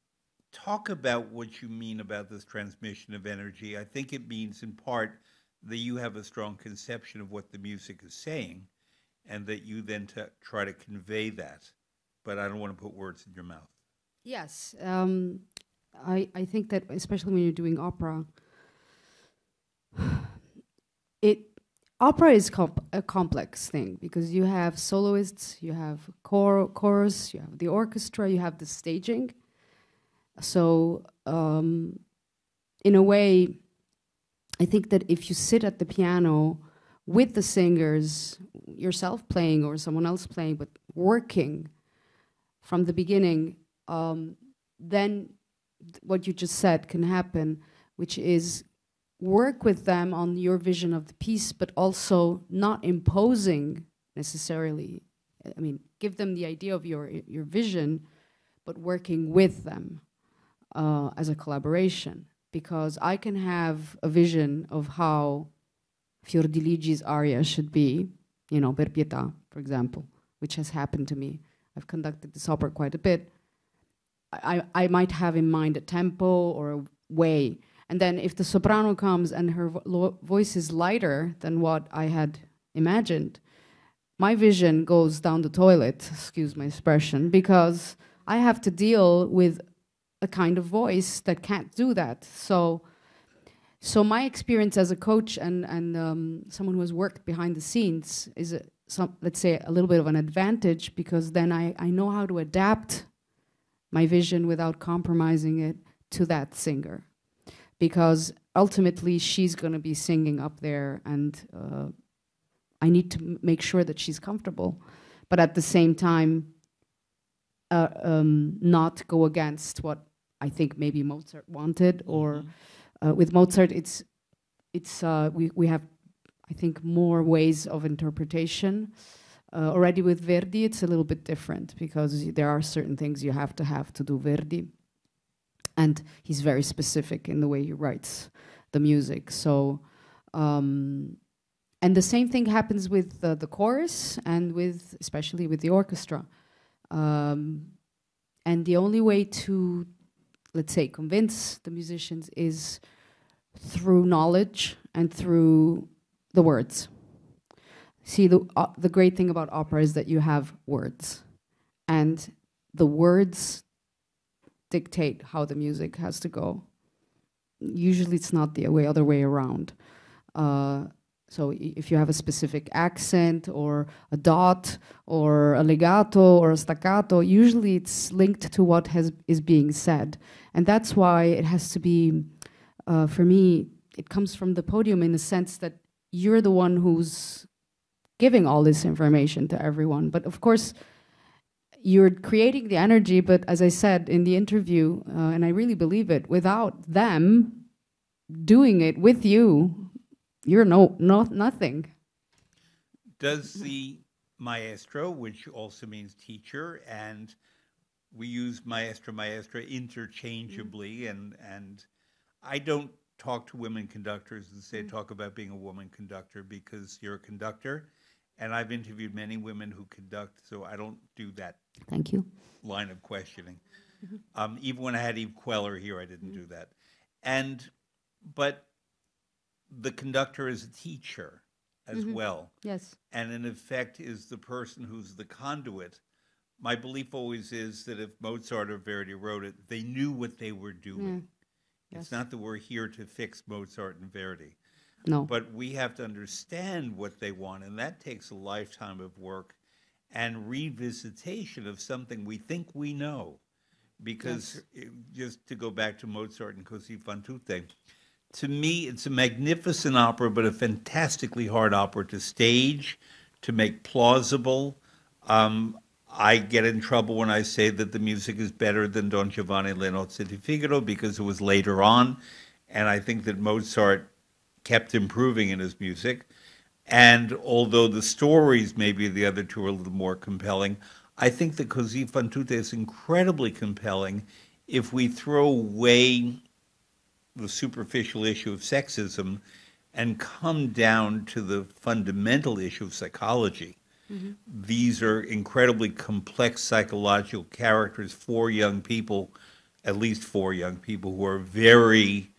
talk about what you mean about this transmission of energy. I think it means, in part, that you have a strong conception of what the music is saying, and that you then try to convey that. But I don't want to put words in your mouth. Yes. Um I, I think that, especially when you're doing opera, it opera is comp a complex thing, because you have soloists, you have chor chorus, you have the orchestra, you have the staging. So, um, in a way, I think that if you sit at the piano with the singers, yourself playing or someone else playing, but working from the beginning, um, then what you just said can happen, which is work with them on your vision of the piece, but also not imposing necessarily. I mean, give them the idea of your your vision, but working with them uh, as a collaboration. Because I can have a vision of how Fiordiligi's aria should be, you know, per pietà, for example, which has happened to me. I've conducted this opera quite a bit. I, I might have in mind a tempo or a way. And then if the soprano comes and her vo voice is lighter than what I had imagined, my vision goes down the toilet, excuse my expression, because I have to deal with a kind of voice that can't do that. So, so my experience as a coach and, and um, someone who has worked behind the scenes is, a, some, let's say, a little bit of an advantage, because then I, I know how to adapt my vision without compromising it to that singer. Because ultimately she's gonna be singing up there, and uh, I need to m make sure that she's comfortable, but at the same time, uh, um, not go against what I think maybe Mozart wanted, or uh, with Mozart, it's, it's uh, we, we have, I think, more ways of interpretation. Uh, already with Verdi, it's a little bit different, because there are certain things you have to have to do Verdi. And he's very specific in the way he writes the music. So, um, and the same thing happens with uh, the chorus and with, especially with the orchestra. Um, and the only way to, let's say, convince the musicians is through knowledge and through the words. See, the, uh, the great thing about opera is that you have words, and the words dictate how the music has to go. Usually it's not the way, other way around. Uh, so if you have a specific accent or a dot or a legato or a staccato, usually it's linked to what has, is being said. And that's why it has to be, uh, for me, it comes from the podium in the sense that you're the one who's giving all this information to everyone. But of course, you're creating the energy, but as I said in the interview, uh, and I really believe it, without them doing it with you, you're no, no nothing. Does the maestro, which also means teacher, and we use maestro, maestra interchangeably, mm-hmm. and, and I don't talk to women conductors and say, mm-hmm. talk about being a woman conductor, because you're a conductor. And I've interviewed many women who conduct, so I don't do that Thank you. line of questioning. Mm-hmm. um, even when I had Eve Queller here, I didn't mm-hmm. do that. And, but the conductor is a teacher as mm-hmm. well. Yes. And in effect is the person who's the conduit my belief always is that if Mozart or Verdi wrote it, they knew what they were doing. Mm. Yes. It's not that we're here to fix Mozart and Verdi. No. But we have to understand what they want, and that takes a lifetime of work and revisitation of something we think we know. Because yes. it, just to go back to Mozart and Così fan tutte, to me, it's a magnificent opera, but a fantastically hard opera to stage, to make plausible. Um, I get in trouble when I say that the music is better than Don Giovanni, Le Nozze di Figaro, because it was later on, and I think that Mozart kept improving in his music. And although the stories, maybe the other two are a little more compelling, I think that Così fan tutte is incredibly compelling if we throw away the superficial issue of sexism and come down to the fundamental issue of psychology. Mm-hmm. These are incredibly complex psychological characters for young people, at least for young people who are very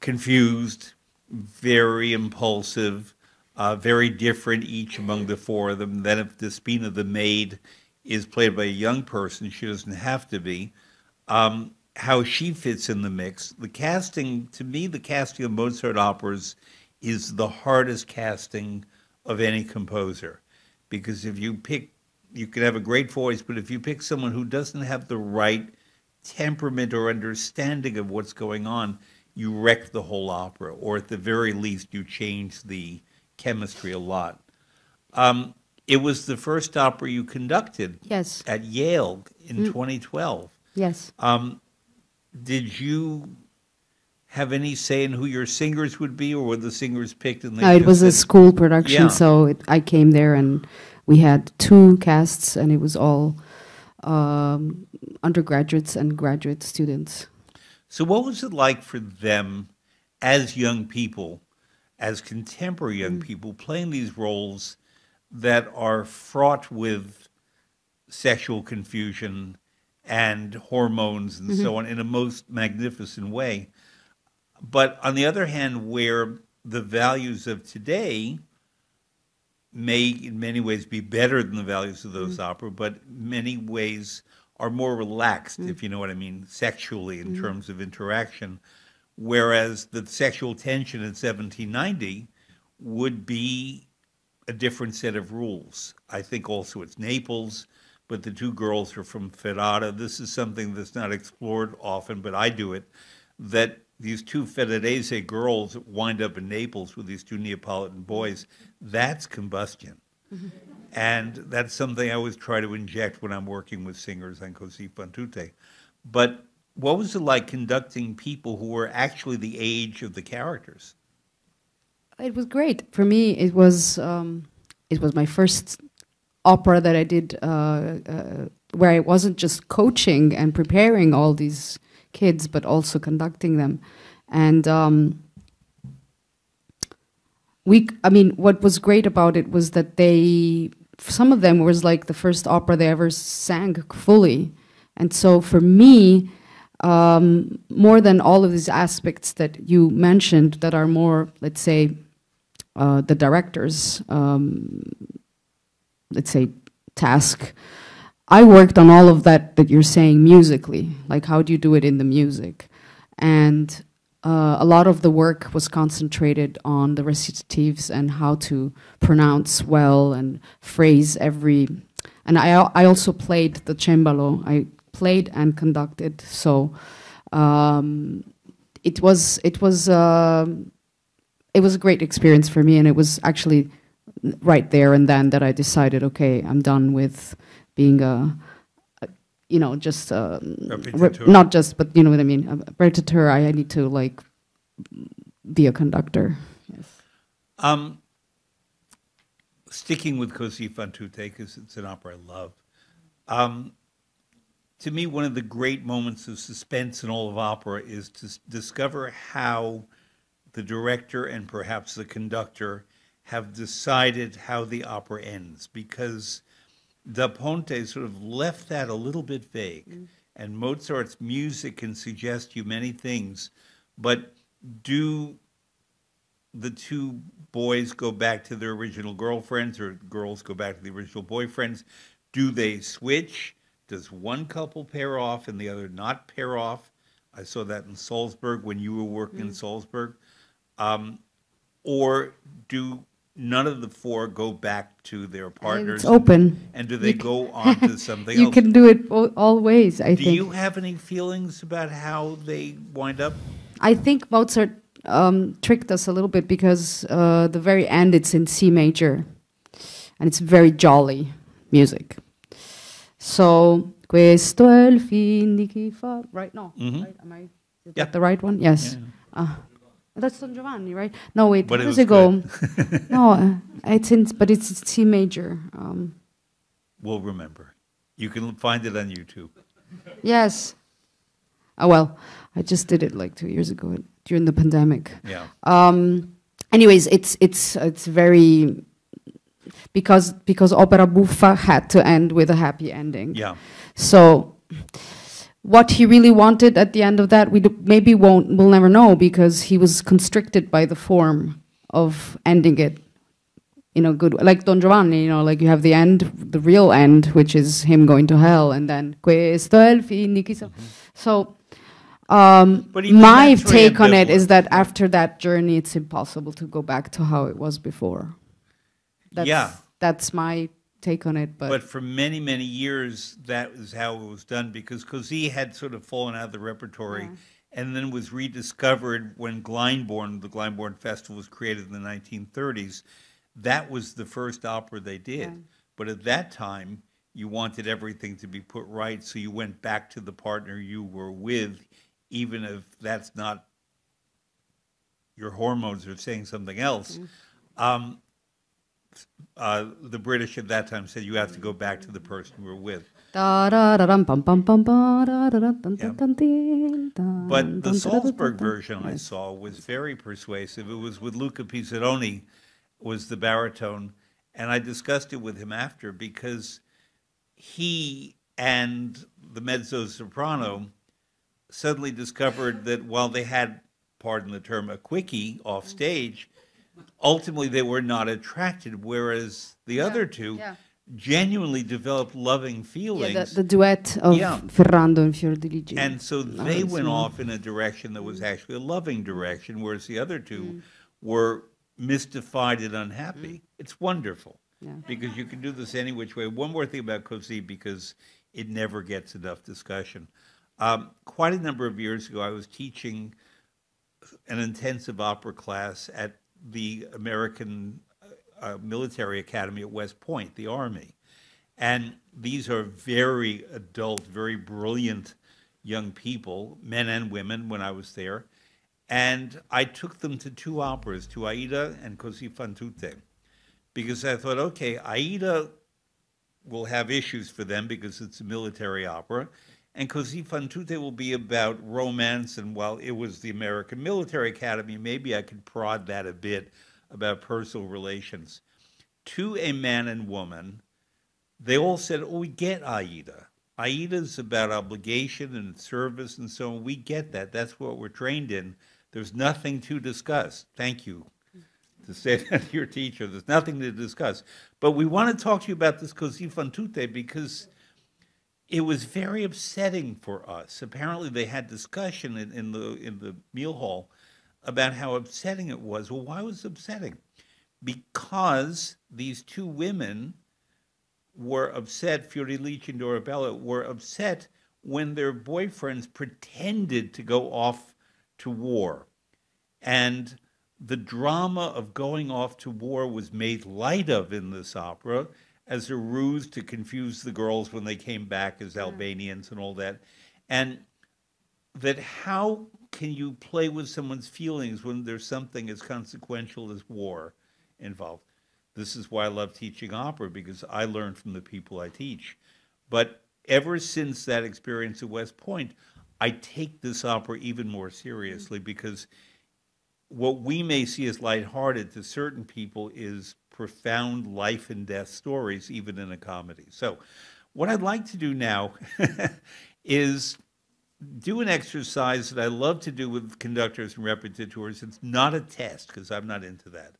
confused, very impulsive, uh, very different each among the four of them. Then if Despina the maid is played by a young person, she doesn't have to be, um, how she fits in the mix. The casting, to me, the casting of Mozart operas is the hardest casting of any composer. Because if you pick, you can have a great voice, but if you pick someone who doesn't have the right temperament or understanding of what's going on, you wreck the whole opera, or at the very least, you change the chemistry a lot. Um, it was the first opera you conducted yes. at Yale in mm. twenty twelve. Yes. Um, did you have any say in who your singers would be, or were the singers picked? And they no, it was said, a school production, yeah. so it, I came there, and we had two casts, and it was all um, undergraduates and graduate students. So what was it like for them as young people, as contemporary young mm. people, playing these roles that are fraught with sexual confusion and hormones and mm-hmm. so on in a most magnificent way? But on the other hand, where the values of today may in many ways be better than the values of those mm. opera, but in many ways are more relaxed, mm. if you know what I mean, sexually in mm. terms of interaction, whereas the sexual tension in seventeen ninety would be a different set of rules. I think also it's Naples, but the two girls are from Ferrara. This is something that's not explored often, but I do it, that these two Ferrarese girls wind up in Naples with these two Neapolitan boys. That's combustion. Mm-hmm. And that's something I always try to inject when I'm working with singers on Così fan tutte. But what was it like conducting people who were actually the age of the characters? It was great. For me, it was, um, it was my first opera that I did uh, uh, where I wasn't just coaching and preparing all these kids, but also conducting them. And um, we, I mean, what was great about it was that they, some of them was like the first opera they ever sang fully. And so for me, um, more than all of these aspects that you mentioned that are more, let's say, uh, the director's, um, let's say, task, I worked on all of that that you're saying musically, like how do you do it in the music? And uh, a lot of the work was concentrated on the recitatives and how to pronounce well and phrase every, and I, I also played the cembalo. I played and conducted, so um, it was, it was, uh, it was a great experience for me, and it was actually right there and then that I decided, okay, I'm done with being a, a, you know, just a, a not just, but you know what I mean, a recitator. I, I need to like be a conductor. Yes. Um, sticking with Così fan tutte, because it's an opera I love. Um, to me, one of the great moments of suspense in all of opera is to s discover how the director and perhaps the conductor have decided how the opera ends, because Da Ponte sort of left that a little bit vague, mm. and Mozart's music can suggest you many things, but do the two boys go back to their original girlfriends, or girls go back to the original boyfriends? Do they switch? Does one couple pair off and the other not pair off? I saw that in Salzburg when you were working mm. in Salzburg. Um, or do none of the four go back to their partners? It's open. And, and do they you go on to something you else? You can do it all, all ways, I do think. Do you have any feelings about how they wind up? I think Mozart um, tricked us a little bit because uh, the very end, it's in C major. And it's very jolly music. So, questo è il fin di chi fa... Right, no. Mm-hmm. Right, am I... Is yeah. that the right one? Yes. Yeah. Uh, that's Don Giovanni, right? No, wait, but how does it go? No, uh, it's in, but it's C major. Um. We'll remember. You can find it on YouTube. Yes. Oh, well, I just did it like two years ago during the pandemic. Yeah. Um, anyways, it's it's it's very... Because because opera buffa had to end with a happy ending. Yeah. So, what he really wanted at the end of that, we do, maybe won't we'll never know because he was constricted by the form of ending it. You know, good like Don Giovanni. You know, like you have the end, the real end, which is him going to hell, and then questo è il fin di chi sa. So. Um, my take on it is that after that journey, it's impossible to go back to how it was before. That's, yeah, that's my take on it. But but for many many years, that was how it was done because Così had sort of fallen out of the repertory, yeah. and then was rediscovered when Glyndebourne, the Glyndebourne Festival, was created in the nineteen thirties. That was the first opera they did. Yeah. But at that time, you wanted everything to be put right, so you went back to the partner you were with, even if that's not your hormones are saying something else. Yeah. Um, Uh, the British at that time said you have to go back to the person you were with. Yeah. But the Salzburg version I saw was very persuasive. It was with Luca Pizzaroni, was the baritone, and I discussed it with him after because he and the mezzo-soprano suddenly discovered that while they had, pardon the term, a quickie off stage, ultimately, they were not attracted, whereas the yeah, other two yeah. genuinely developed loving feelings. Yeah, the, the duet of yeah. Ferrando and Fiordiligi. And so they oh, went off in a direction that was actually a loving direction, whereas the other two mm. were mystified and unhappy. Mm. It's wonderful, yeah. because you can do this any which way. One more thing about Così, because it never gets enough discussion. Um, quite a number of years ago, I was teaching an intensive opera class at the American uh, Military Academy at West Point, the Army. And these are very adult, very brilliant young people, men and women, when I was there. And I took them to two operas, to Aida and Così fan tutte, because I thought, okay, Aida will have issues for them because it's a military opera, and Così fan tutte will be about romance, and while it was the American Military Academy, maybe I could prod that a bit about personal relations. To a man and woman, they all said, oh, we get Aida. Aida's about obligation and service and so on. We get that. That's what we're trained in. There's nothing to discuss. Thank you to say that to your teacher. There's nothing to discuss. But we want to talk to you about this Così fan tutte because it was very upsetting for us. Apparently, they had discussion in, in the in the meal hall about how upsetting it was. Well, why was it upsetting? Because these two women were upset, Fiordiligi and Dorabella, were upset when their boyfriends pretended to go off to war. And the drama of going off to war was made light of in this opera, as a ruse to confuse the girls when they came back as Albanians and all that. And that how can you play with someone's feelings when there's something as consequential as war involved? This is why I love teaching opera, because I learn from the people I teach. But ever since that experience at West Point, I take this opera even more seriously, because what we may see as lighthearted to certain people is profound life and death stories, even in a comedy. So what I'd like to do now is do an exercise that I love to do with conductors and repetiteurs. It's not a test, because I'm not into that.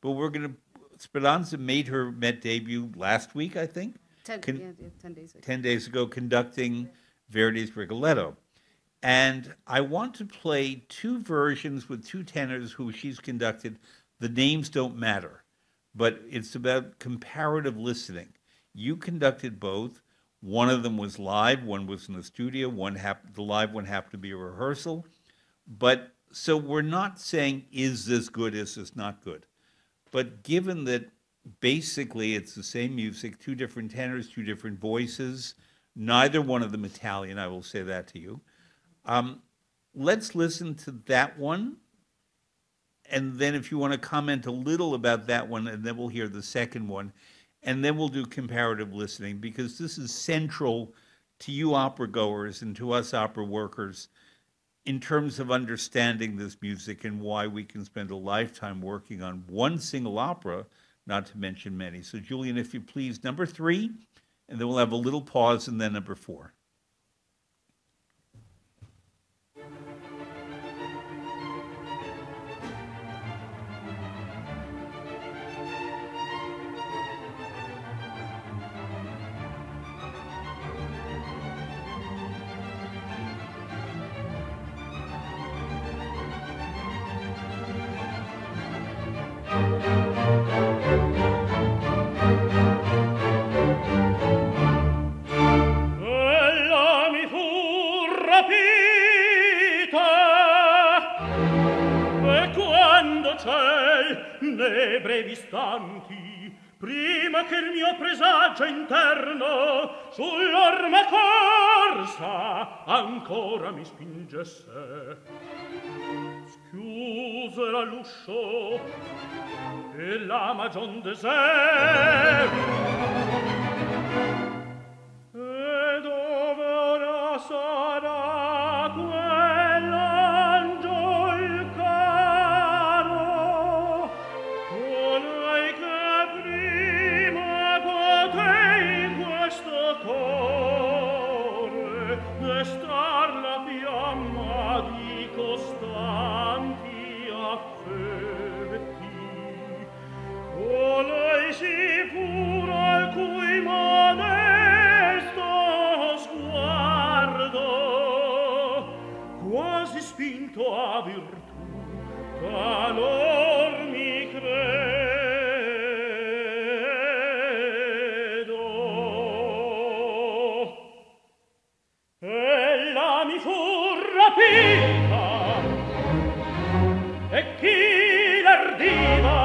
But we're going to, Speranza made her Met debut last week, I think. ten, con, yeah, yeah, ten days ago. ten days ago, conducting Verdi's Rigoletto. And I want to play two versions with two tenors who she's conducted. The names don't matter, but it's about comparative listening. You conducted both. One of them was live, one was in the studio, one happened, the live one happened to be a rehearsal. But so we're not saying, is this good, is this not good? But given that basically it's the same music, two different tenors, two different voices, neither one of them Italian, I will say that to you. Um, let's listen to that one. And then if you want to comment a little about that one, and then we'll hear the second one. And then we'll do comparative listening, because this is central to you opera goers and to us opera workers in terms of understanding this music and why we can spend a lifetime working on one single opera, not to mention many. So Julian, if you please, number three, and then we'll have a little pause, and then number four. Nei brevi istanti, prima che il mio presagio interno sull'orma corsa ancora mi spingesse, schiusera l'uscio e la magion deserta. E dove ora sarà quella? Tua virtù calor mi credo, ella mi fu rapita e chi l'ardiva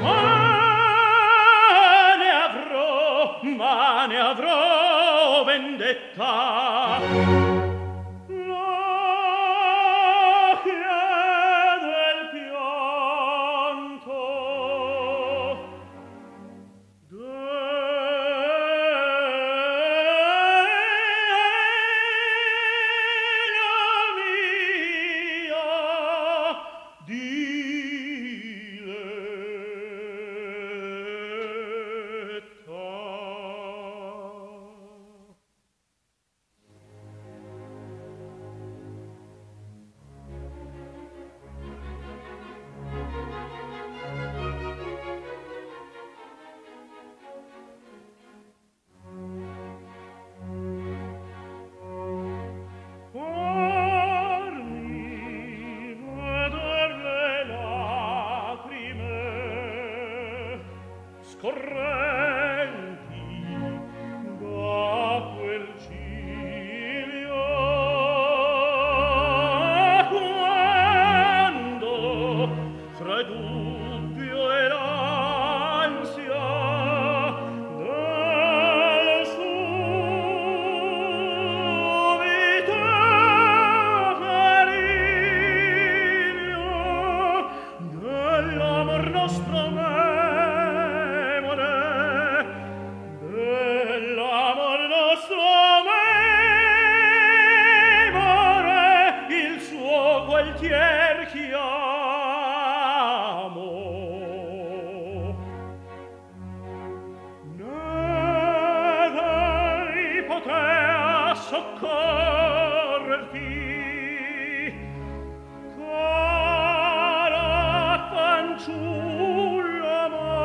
ma ne avrò ma ne avrò vendetta. Sulla amata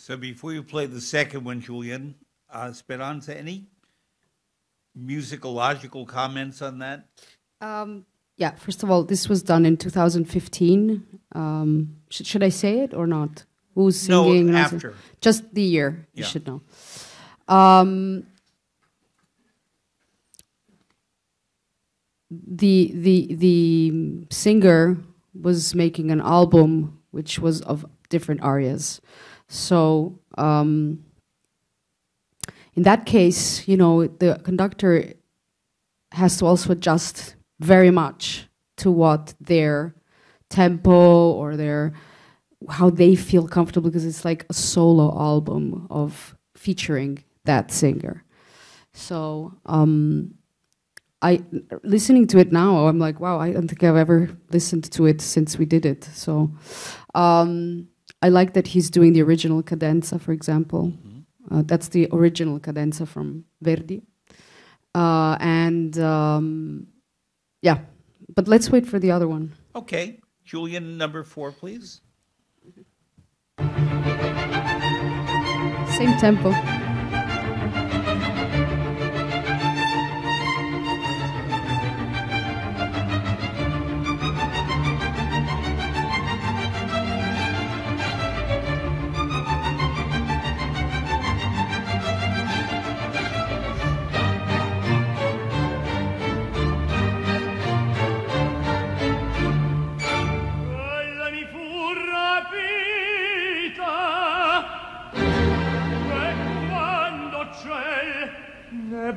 So before you play the second one, Julian, uh, Speranza, any musicological comments on that? Um, yeah, first of all, this was done in two thousand fifteen. Um, sh should I say it or not? Who's singing? No, after. Just the year, yeah. You should know. Um, the, the, the singer was making an album which was of different arias. So um, in that case, you know, the conductor has to also adjust very much to what their tempo or their how they feel comfortable, because it's like a solo album of featuring that singer. So um, I listening to it now, I'm like, wow, I don't think I've ever listened to it since we did it. So. Um, I like that he's doing the original cadenza, for example. Mm-hmm. uh, that's the original cadenza from Verdi. Uh, and, um, yeah, but let's wait for the other one. Okay. Julian, number four, please. Same tempo.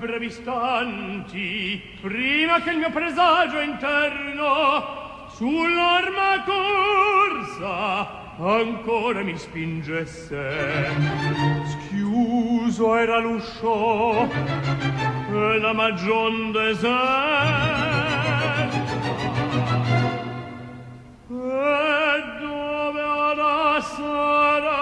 Brevi istanti prima che il mio presagio interno sull'arma corsa ancora mi spingesse. Schiuso era l'uscio e la magion deserta, e dove ora sarà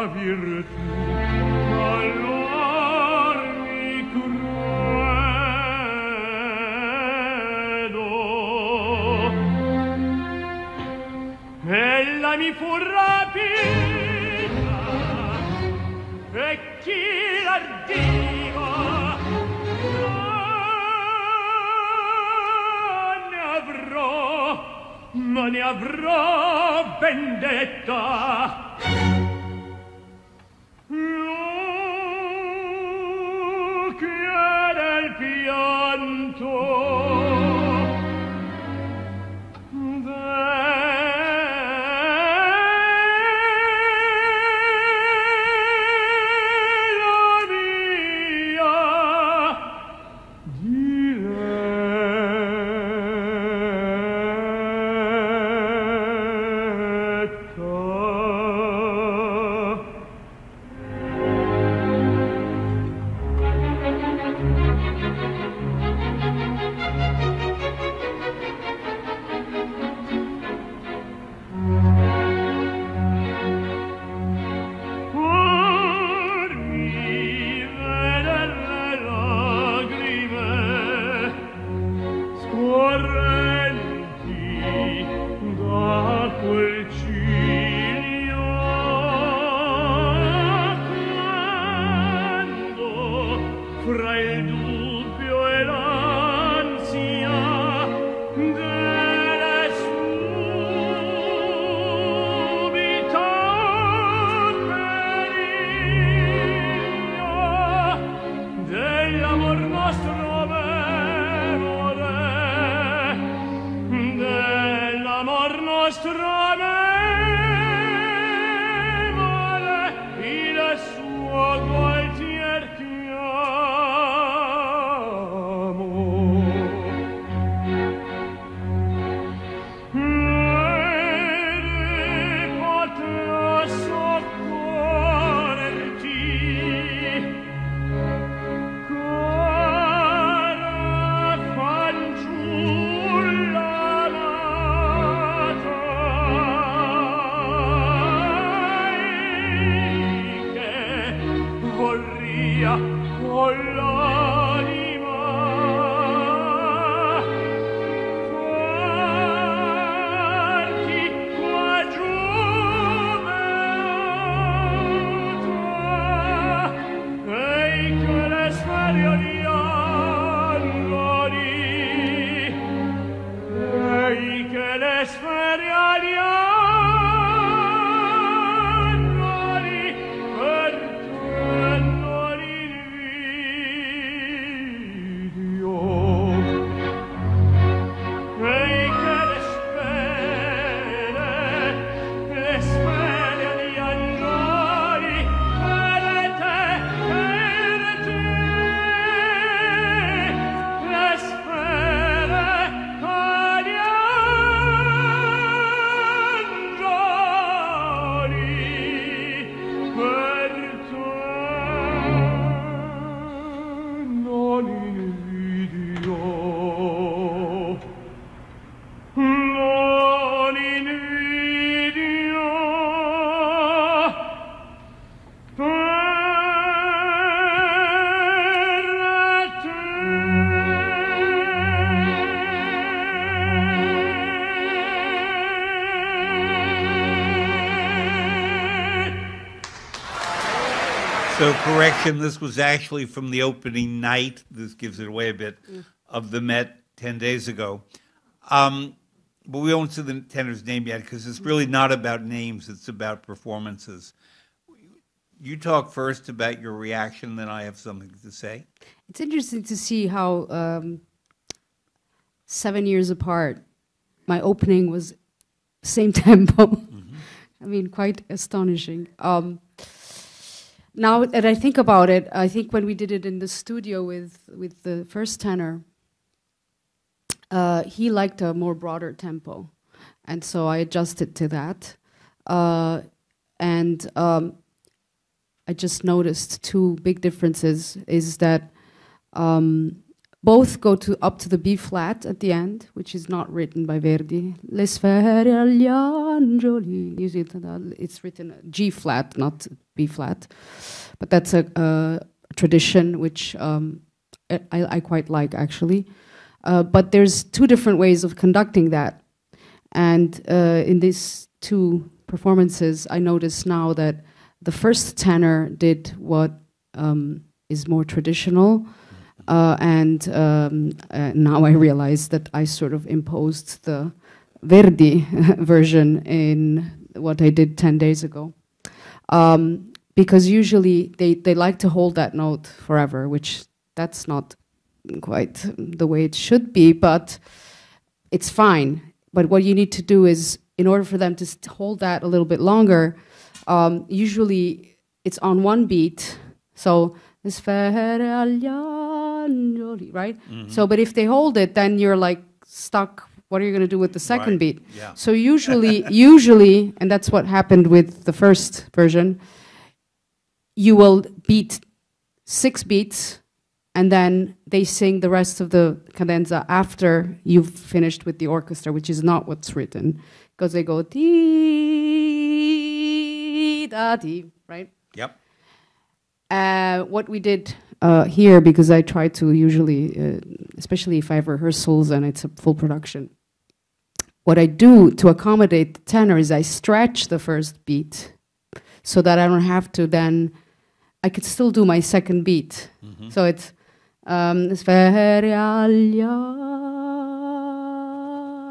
a virtù, allor mi credo. Ella mi fu rapita, e chi l'ardiva non ne avrò, non ne avrò vendetta. So correction, this was actually from the opening night, this gives it away a bit, mm. of the Met ten days ago. Um, but we won't say the tenor's name yet because it's really not about names, it's about performances. You talk first about your reaction, then I have something to say. It's interesting to see how um, seven years apart, my opening was same tempo. Mm-hmm. I mean, quite astonishing. Um, Now that I think about it, I think when we did it in the studio with, with the first tenor, uh, he liked a more broader tempo. And so I adjusted to that. Uh, and um, I just noticed two big differences is that um, both go to up to the B flat at the end, which is not written by Verdi. Le sfere agli angeli. It's written G flat, not B flat, but that's a, a tradition which um, I, I quite like actually. Uh, but there's two different ways of conducting that, and uh, in these two performances, I notice now that the first tenor did what um, is more traditional. Uh, and um, uh, now I realize that I sort of imposed the Verdi version in what I did ten days ago. Um, because usually they, they like to hold that note forever, which that's not quite the way it should be, but it's fine. But what you need to do is, in order for them to hold that a little bit longer, um, usually it's on one beat, so right? Mm-hmm. So, but if they hold it, then you're like stuck. What are you going to do with the second right. beat? Yeah. So usually, usually, and that's what happened with the first version, you will beat six beats, and then they sing the rest of the cadenza after you've finished with the orchestra, which is not what's written, because they go dee, da, dee, right? Yep. Uh, what we did uh, here, because I try to usually, uh, especially if I have rehearsals and it's a full production, what I do to accommodate the tenor is I stretch the first beat so that I don't have to then, I could still do my second beat. Mm-hmm. So it's um, sfere agli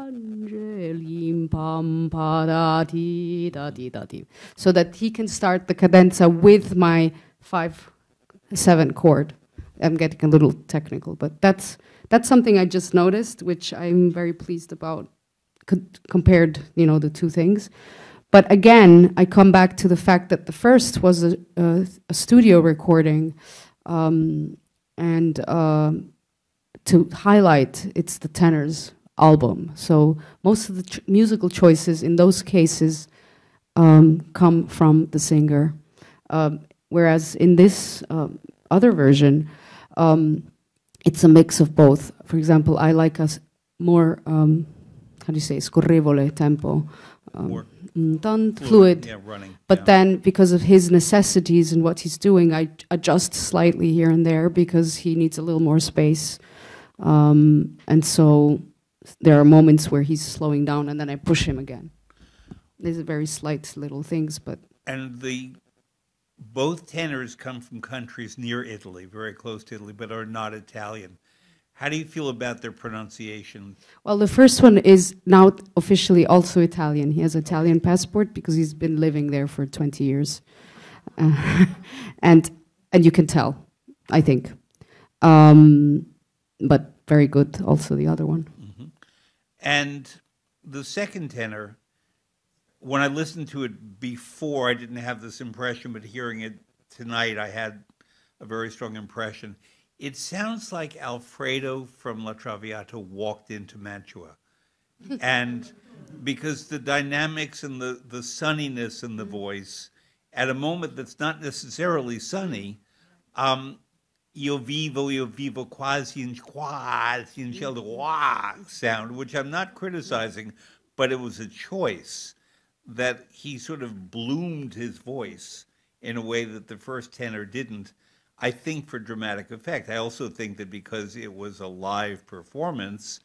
angeli pampadati, so that he can start the cadenza with my five seven chord. I'm getting a little technical, but that's that's something I just noticed, which I'm very pleased about. Compared, you know, the two things. But again, I come back to the fact that the first was a, a, a studio recording, um, and uh, to highlight, it's the tenors album. So most of the ch musical choices in those cases um, come from the singer, um, whereas in this uh, other version, um, it's a mix of both. For example, I like a more um, how do you say, scorrevole tempo, um, fluid, fluid. Yeah, running, but yeah. Then because of his necessities and what he's doing, I adjust slightly here and there because he needs a little more space, um, and so there are moments where he's slowing down and then I push him again. These are very slight little things, but... And the both tenors come from countries near Italy, very close to Italy, but are not Italian. How do you feel about their pronunciation? Well, the first one is now officially also Italian. He has an Italian passport because he's been living there for twenty years. Uh, and and you can tell, I think. Um, but very good, also the other one. Mm-hmm. And the second tenor, when I listened to it before, I didn't have this impression, but hearing it tonight, I had a very strong impression. It sounds like Alfredo from La Traviata walked into Mantua. And because the dynamics and the, the sunniness in the voice, at a moment that's not necessarily sunny, um, io vivo, io vivo, quasi in quasi in cielo, wah sound, which I'm not criticizing, but it was a choice that he sort of bloomed his voice in a way that the first tenor didn't. I think for dramatic effect. I also think that because it was a live performance,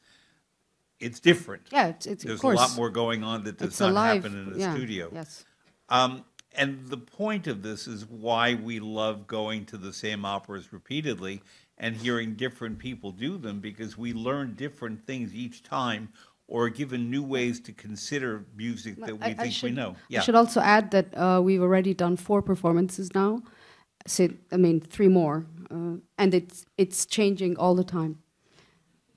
it's different. Yeah, it's, it's There's of course. a lot more going on that does it's not alive. happen in a yeah. studio. Yes. Um, and the point of this is why we love going to the same operas repeatedly and hearing different people do them, because we learn different things each time or given new ways to consider music that we I, think I should, we know. Yeah. I should also add that uh, we've already done four performances now. So, I mean, three more, uh, and it's it's changing all the time.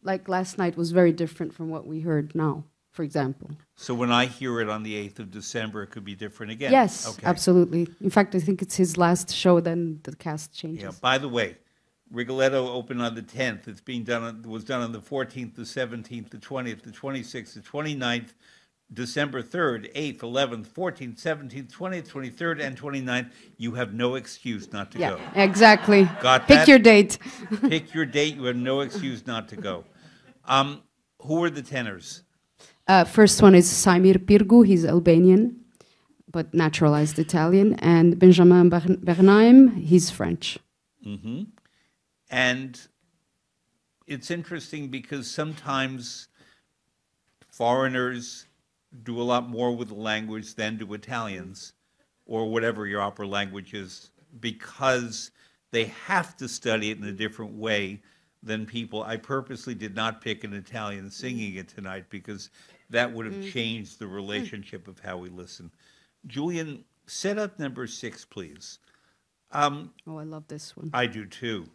Like last night was very different from what we heard now, for example. So when I hear it on the eighth of December, it could be different again. Yes, okay. Absolutely. In fact, I think it's his last show. Then the cast changes. Yeah. By the way, Rigoletto opened on the tenth. It's being done. On, was done on the fourteenth, the seventeenth, the twentieth, the twenty-sixth, the twenty-ninth. December third, eighth, eleventh, fourteenth, seventeenth, twentieth, twenty-third, and twenty-ninth. You have no excuse not to yeah, go. Yeah, exactly. Got Pick that? your date. Pick your date. You have no excuse not to go. Um, who are the tenors? Uh, first one is Samir Pirgu. He's Albanian, but naturalized Italian. And Benjamin Bernheim, he's French. Mm-hmm. And it's interesting because sometimes foreigners do a lot more with the language than do Italians, or whatever your opera language is, because they have to study it in a different way than people. I purposely did not pick an Italian singing it tonight because that would have changed the relationship of how we listen. Julian, set up number six, please. Um, oh, I love this one. I do too.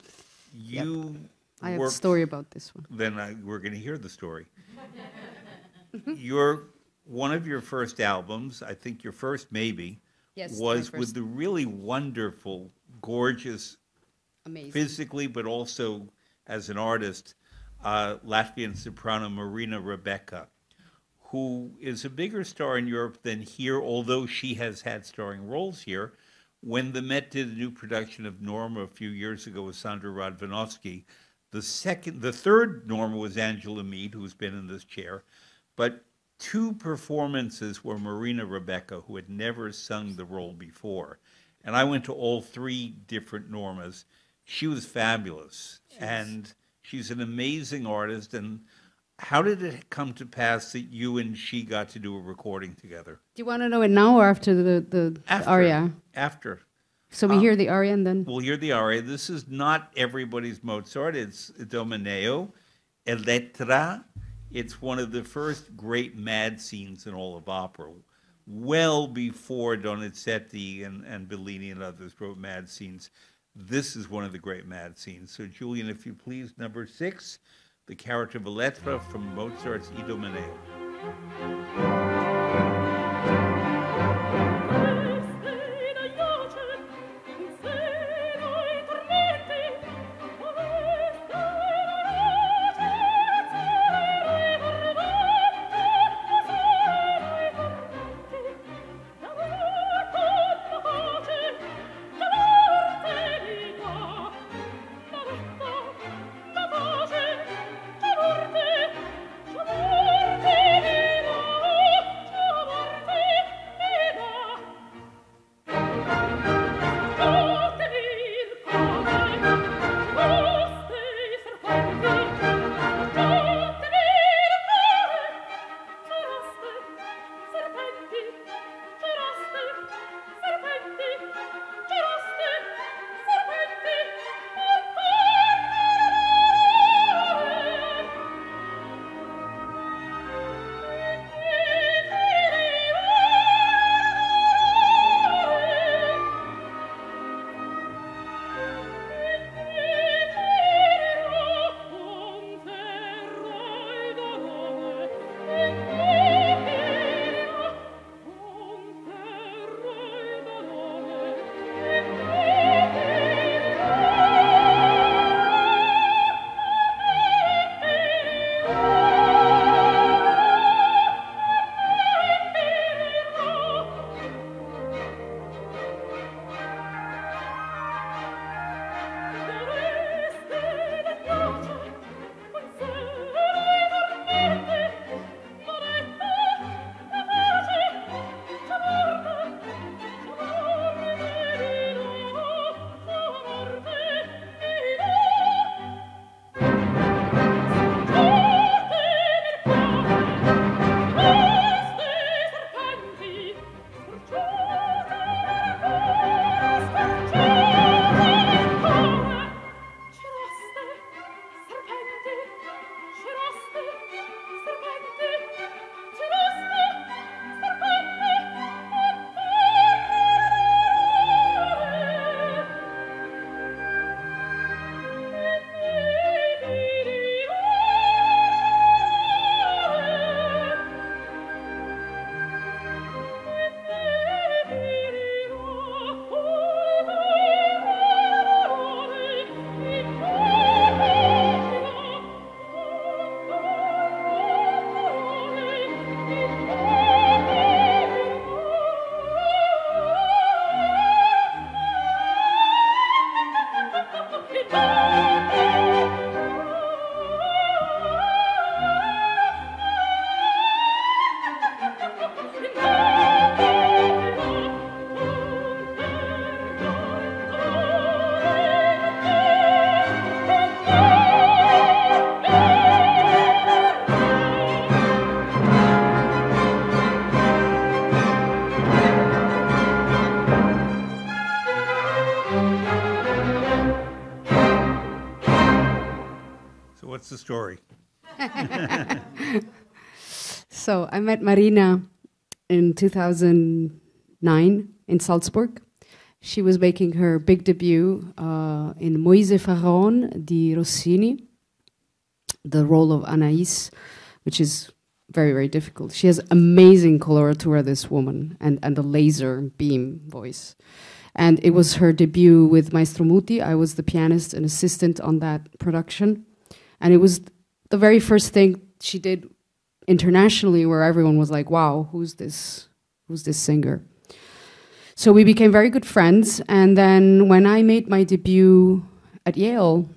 You yep. I have a story about this one. Then I, we're going to hear the story. You're One of your first albums, I think your first maybe, yes, was first. with the really wonderful, gorgeous, Amazing. physically, but also as an artist, uh, Latvian soprano Marina Rebeka, who is a bigger star in Europe than here, although she has had starring roles here. When the Met did a new production of Norma a few years ago with Sandra Radvanovsky, the, second, the third Norma was Angela Mead, who's been in this chair, but two performances were Marina Rebeka, who had never sung the role before. And I went to all three different Normas. She was fabulous. Yes. And she's an amazing artist. And how did it come to pass that you and she got to do a recording together? Do you want to know it now or after the, the after, aria? After. So we um, hear the aria and then? We'll hear the aria. This is not everybody's Mozart. It's Domeneo, Elettra. It's one of the first great mad scenes in all of opera, well before Donizetti and, and Bellini and others wrote mad scenes. This is one of the great mad scenes. So Julian, if you please, number six, the character of Elettra from Mozart's Idomeneo. The story. So I met Marina in two thousand nine in Salzburg. She was making her big debut uh, in Moise Faron di Rossini, the role of Anaïs, which is very, very difficult. She has amazing coloratura, this woman, and, and a laser beam voice. And it was her debut with Maestro Muti. I was the pianist and assistant on that production. And it was the very first thing she did internationally where everyone was like, wow, who's this, who's this singer? So we became very good friends. And then when I made my debut at Yale,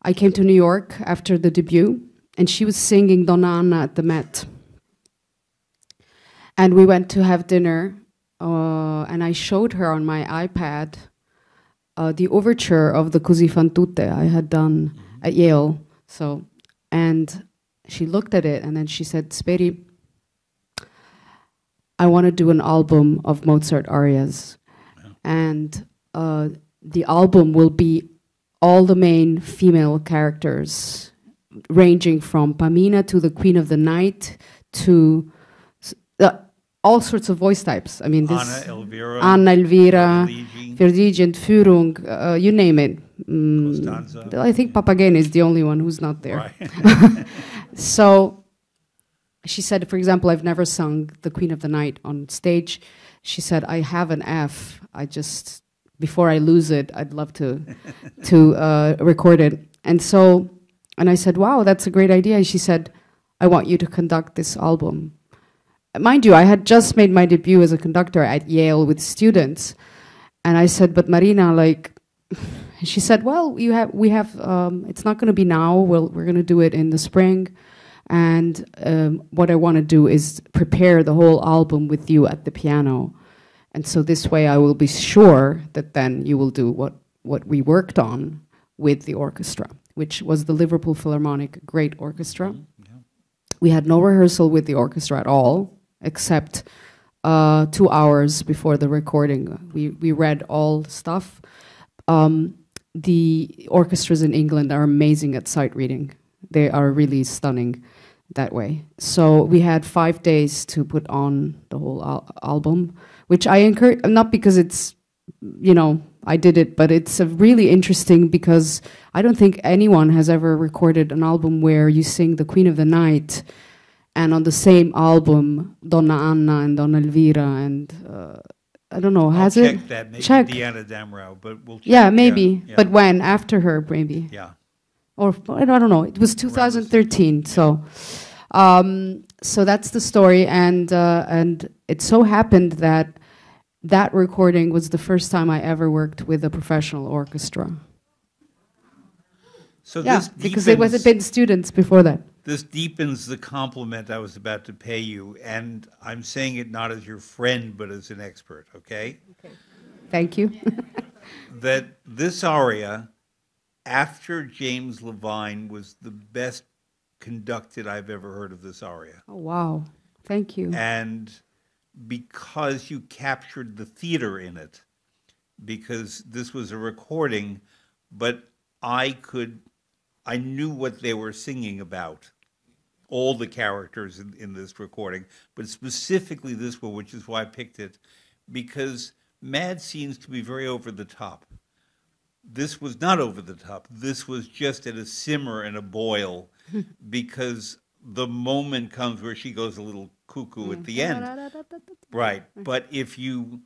I came to New York after the debut. And she was singing Donna Anna at the Met. And we went to have dinner. Uh, and I showed her on my iPad uh, the overture of the Così fan tutte I had done at Yale, so, and she looked at it, and then she said, Speri, I want to do an album of Mozart arias. Wow. and uh, the album will be all the main female characters, ranging from Pamina to the Queen of the Night to uh, all sorts of voice types. I mean, this Anna, Elvira, Anna, Elvira Fiordiligi, and Führung, uh, you name it. Mm, I think Papageno is the only one who's not there. Right. So she said, for example, I've never sung the Queen of the Night on stage. She said, I have an F. I just, before I lose it, I'd love to to uh, record it. And so, and I said, wow, that's a great idea. And she said, I want you to conduct this album. Mind you, I had just made my debut as a conductor at Yale with students. And I said, but Marina, like... And she said, well, you have, we have, um, it's not going to be now. We'll, we're going to do it in the spring. And um, what I want to do is prepare the whole album with you at the piano. And so this way I will be sure that then you will do what, what we worked on with the orchestra, which was the Liverpool Philharmonic Great Orchestra. Mm, yeah. We had no rehearsal with the orchestra at all, except uh, two hours before the recording. We, we read all the stuff. Um, the orchestras in England are amazing at sight reading. They are really stunning that way. So we had five days to put on the whole al album, which I encourage, not because it's, you know, I did it, but it's a really interesting because I don't think anyone has ever recorded an album where you sing the Queen of the Night and on the same album, Donna Anna and Donna Elvira and... Uh, I don't know, I'll has check it? That. Maybe check Deanna Damrau, but we'll check. Yeah, maybe. Yeah. But when? After her, maybe. Yeah. Or, I don't know. It was two thousand thirteen, right. So... Um, so that's the story, and, uh, and it so happened that that recording was the first time I ever worked with a professional orchestra. So yeah, this because there wasn't been students before that. This deepens the compliment I was about to pay you, and I'm saying it not as your friend, but as an expert, okay? Okay. Thank you. That this aria, after James Levine, was the best conducted I've ever heard of this aria. Oh, wow. Thank you. And because you captured the theater in it, because this was a recording, but I could, I knew what they were singing about. All the characters in, in this recording, but specifically this one, which is why I picked it, because Mad seems to be very over the top. This was not over the top. This was just at a simmer and a boil, because the moment comes where she goes a little cuckoo at the end. Right, but if you,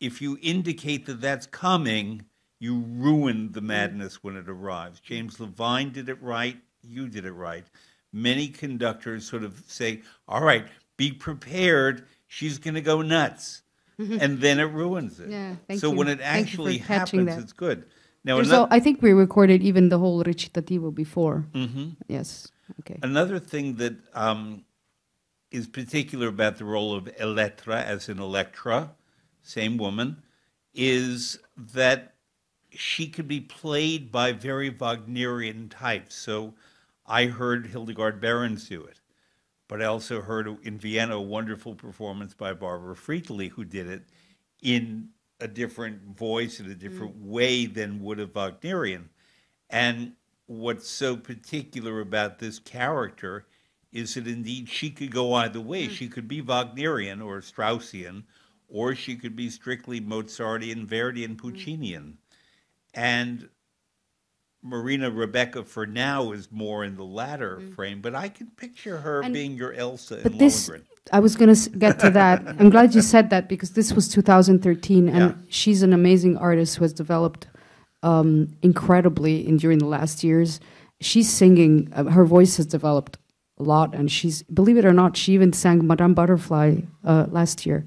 if you indicate that that's coming, you ruined the madness when it arrives. James Levine did it right, you did it right. Many conductors sort of say, all right, be prepared, she's going to go nuts. And then it ruins it. Yeah, thank so you. When it actually happens, that. It's good. Now, so I think we recorded even the whole recitativo before. Mm-hmm. Yes. Okay. Another thing that um, is particular about the role of Elettra, as in Electra, same woman, is that she could be played by very Wagnerian types. So I heard Hildegard Behrens do it, but I also heard in Vienna a wonderful performance by Barbara Friedli, who did it in a different voice, in a different mm. way than would a Wagnerian. And what's so particular about this character is that indeed she could go either way. Mm. She could be Wagnerian or Straussian, or she could be strictly Mozartian, Verdian, Puccinian. Mm. And Marina Rebeka for now is more in the latter mm. frame, but I can picture her and being your Elsa in Lohengrin. I was going to get to that. I'm glad you said that because this was two thousand thirteen, and yeah. she's an amazing artist who has developed um, incredibly in, during the last years. She's singing, uh, her voice has developed a lot, and she's, believe it or not, she even sang Madame Butterfly uh, last year.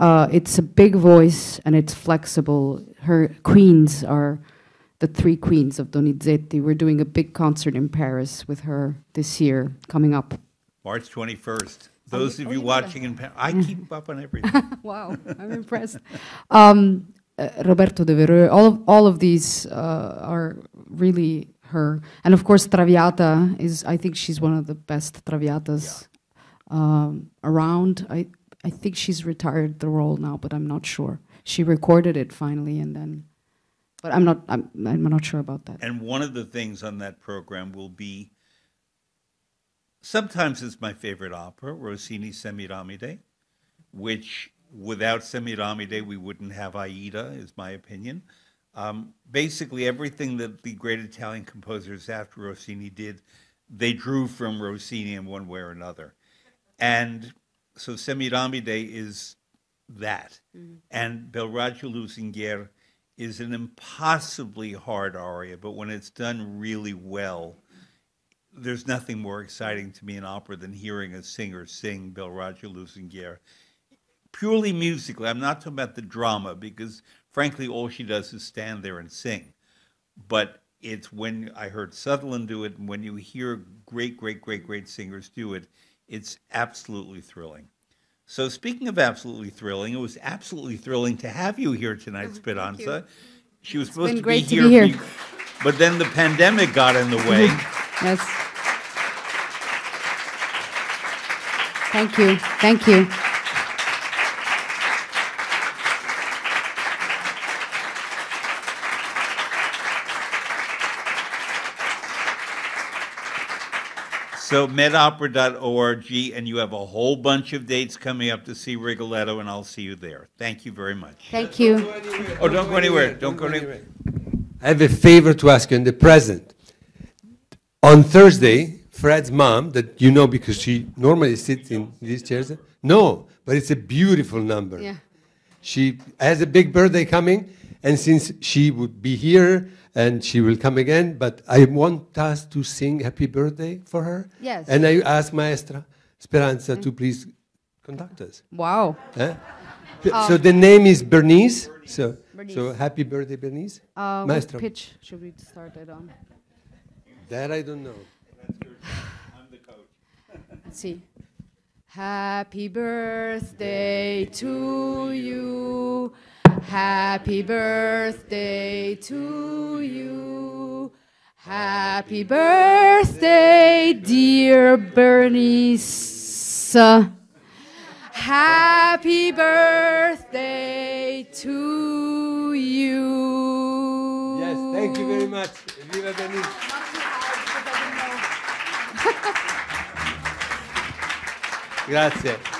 Uh, it's a big voice, and it's flexible. Her queens are... the three queens of Donizetti. We're doing a big concert in Paris with her this year, coming up. March twenty-first. Those oh, of oh, you watching in Paris, I keep up on everything. Wow, I'm impressed. Um, uh, Roberto De Vereux, all of, all of these uh, are really her. And of course, Traviata is, I think she's one of the best Traviatas yeah. um, around. I, I think she's retired the role now, but I'm not sure. she recorded it finally, and then, but I'm not, I'm, I'm not sure about that. And one of the things on that program will be, sometimes it's my favorite opera, Rossini's Semiramide, which without Semiramide we wouldn't have Aida, is my opinion. Um, basically everything that the great Italian composers after Rossini did, they drew from Rossini in one way or another. And so Semiramide is that. Mm-hmm. And Bel Raggio Lusinghiere is an impossibly hard aria, but when it's done really well, there's nothing more exciting to me in opera than hearing a singer sing Bel Raggio Lusinghiere. Purely musically, I'm not talking about the drama, because frankly, all she does is stand there and sing. But it's when I heard Sutherland do it, and when you hear great, great, great, great singers do it, it's absolutely thrilling. So speaking of absolutely thrilling, it was absolutely thrilling to have you here tonight, Speranza. She was supposed to be here, but then the pandemic got in the way. Yes. Thank you. Thank you. So med opera dot org, and you have a whole bunch of dates coming up to see Rigoletto, and I'll see you there. Thank you very much. Thank you. Oh, don't go anywhere. Don't go anywhere. I have a favor to ask you in the present. On Thursday, Fred's mom, that you know because she normally sits in these chairs. No, but it's a beautiful number. Yeah. She has a big birthday coming, and since she would be here, and she will come again, but I want us to sing Happy Birthday for her. Yes. And I ask Maestra Speranza mm. to please conduct us. Wow. Eh? Um, so the name is Bernice. Bernice. So, Bernice. So Happy Birthday, Bernice. Uh, Maestra. What pitch should we start it on? That I don't know. I'm the coach. Let's see. Happy birthday to you. Happy birthday to you. Happy birthday, dear Bernice. Happy birthday to you. Yes, thank you very much. Viva Bernice. Grazie.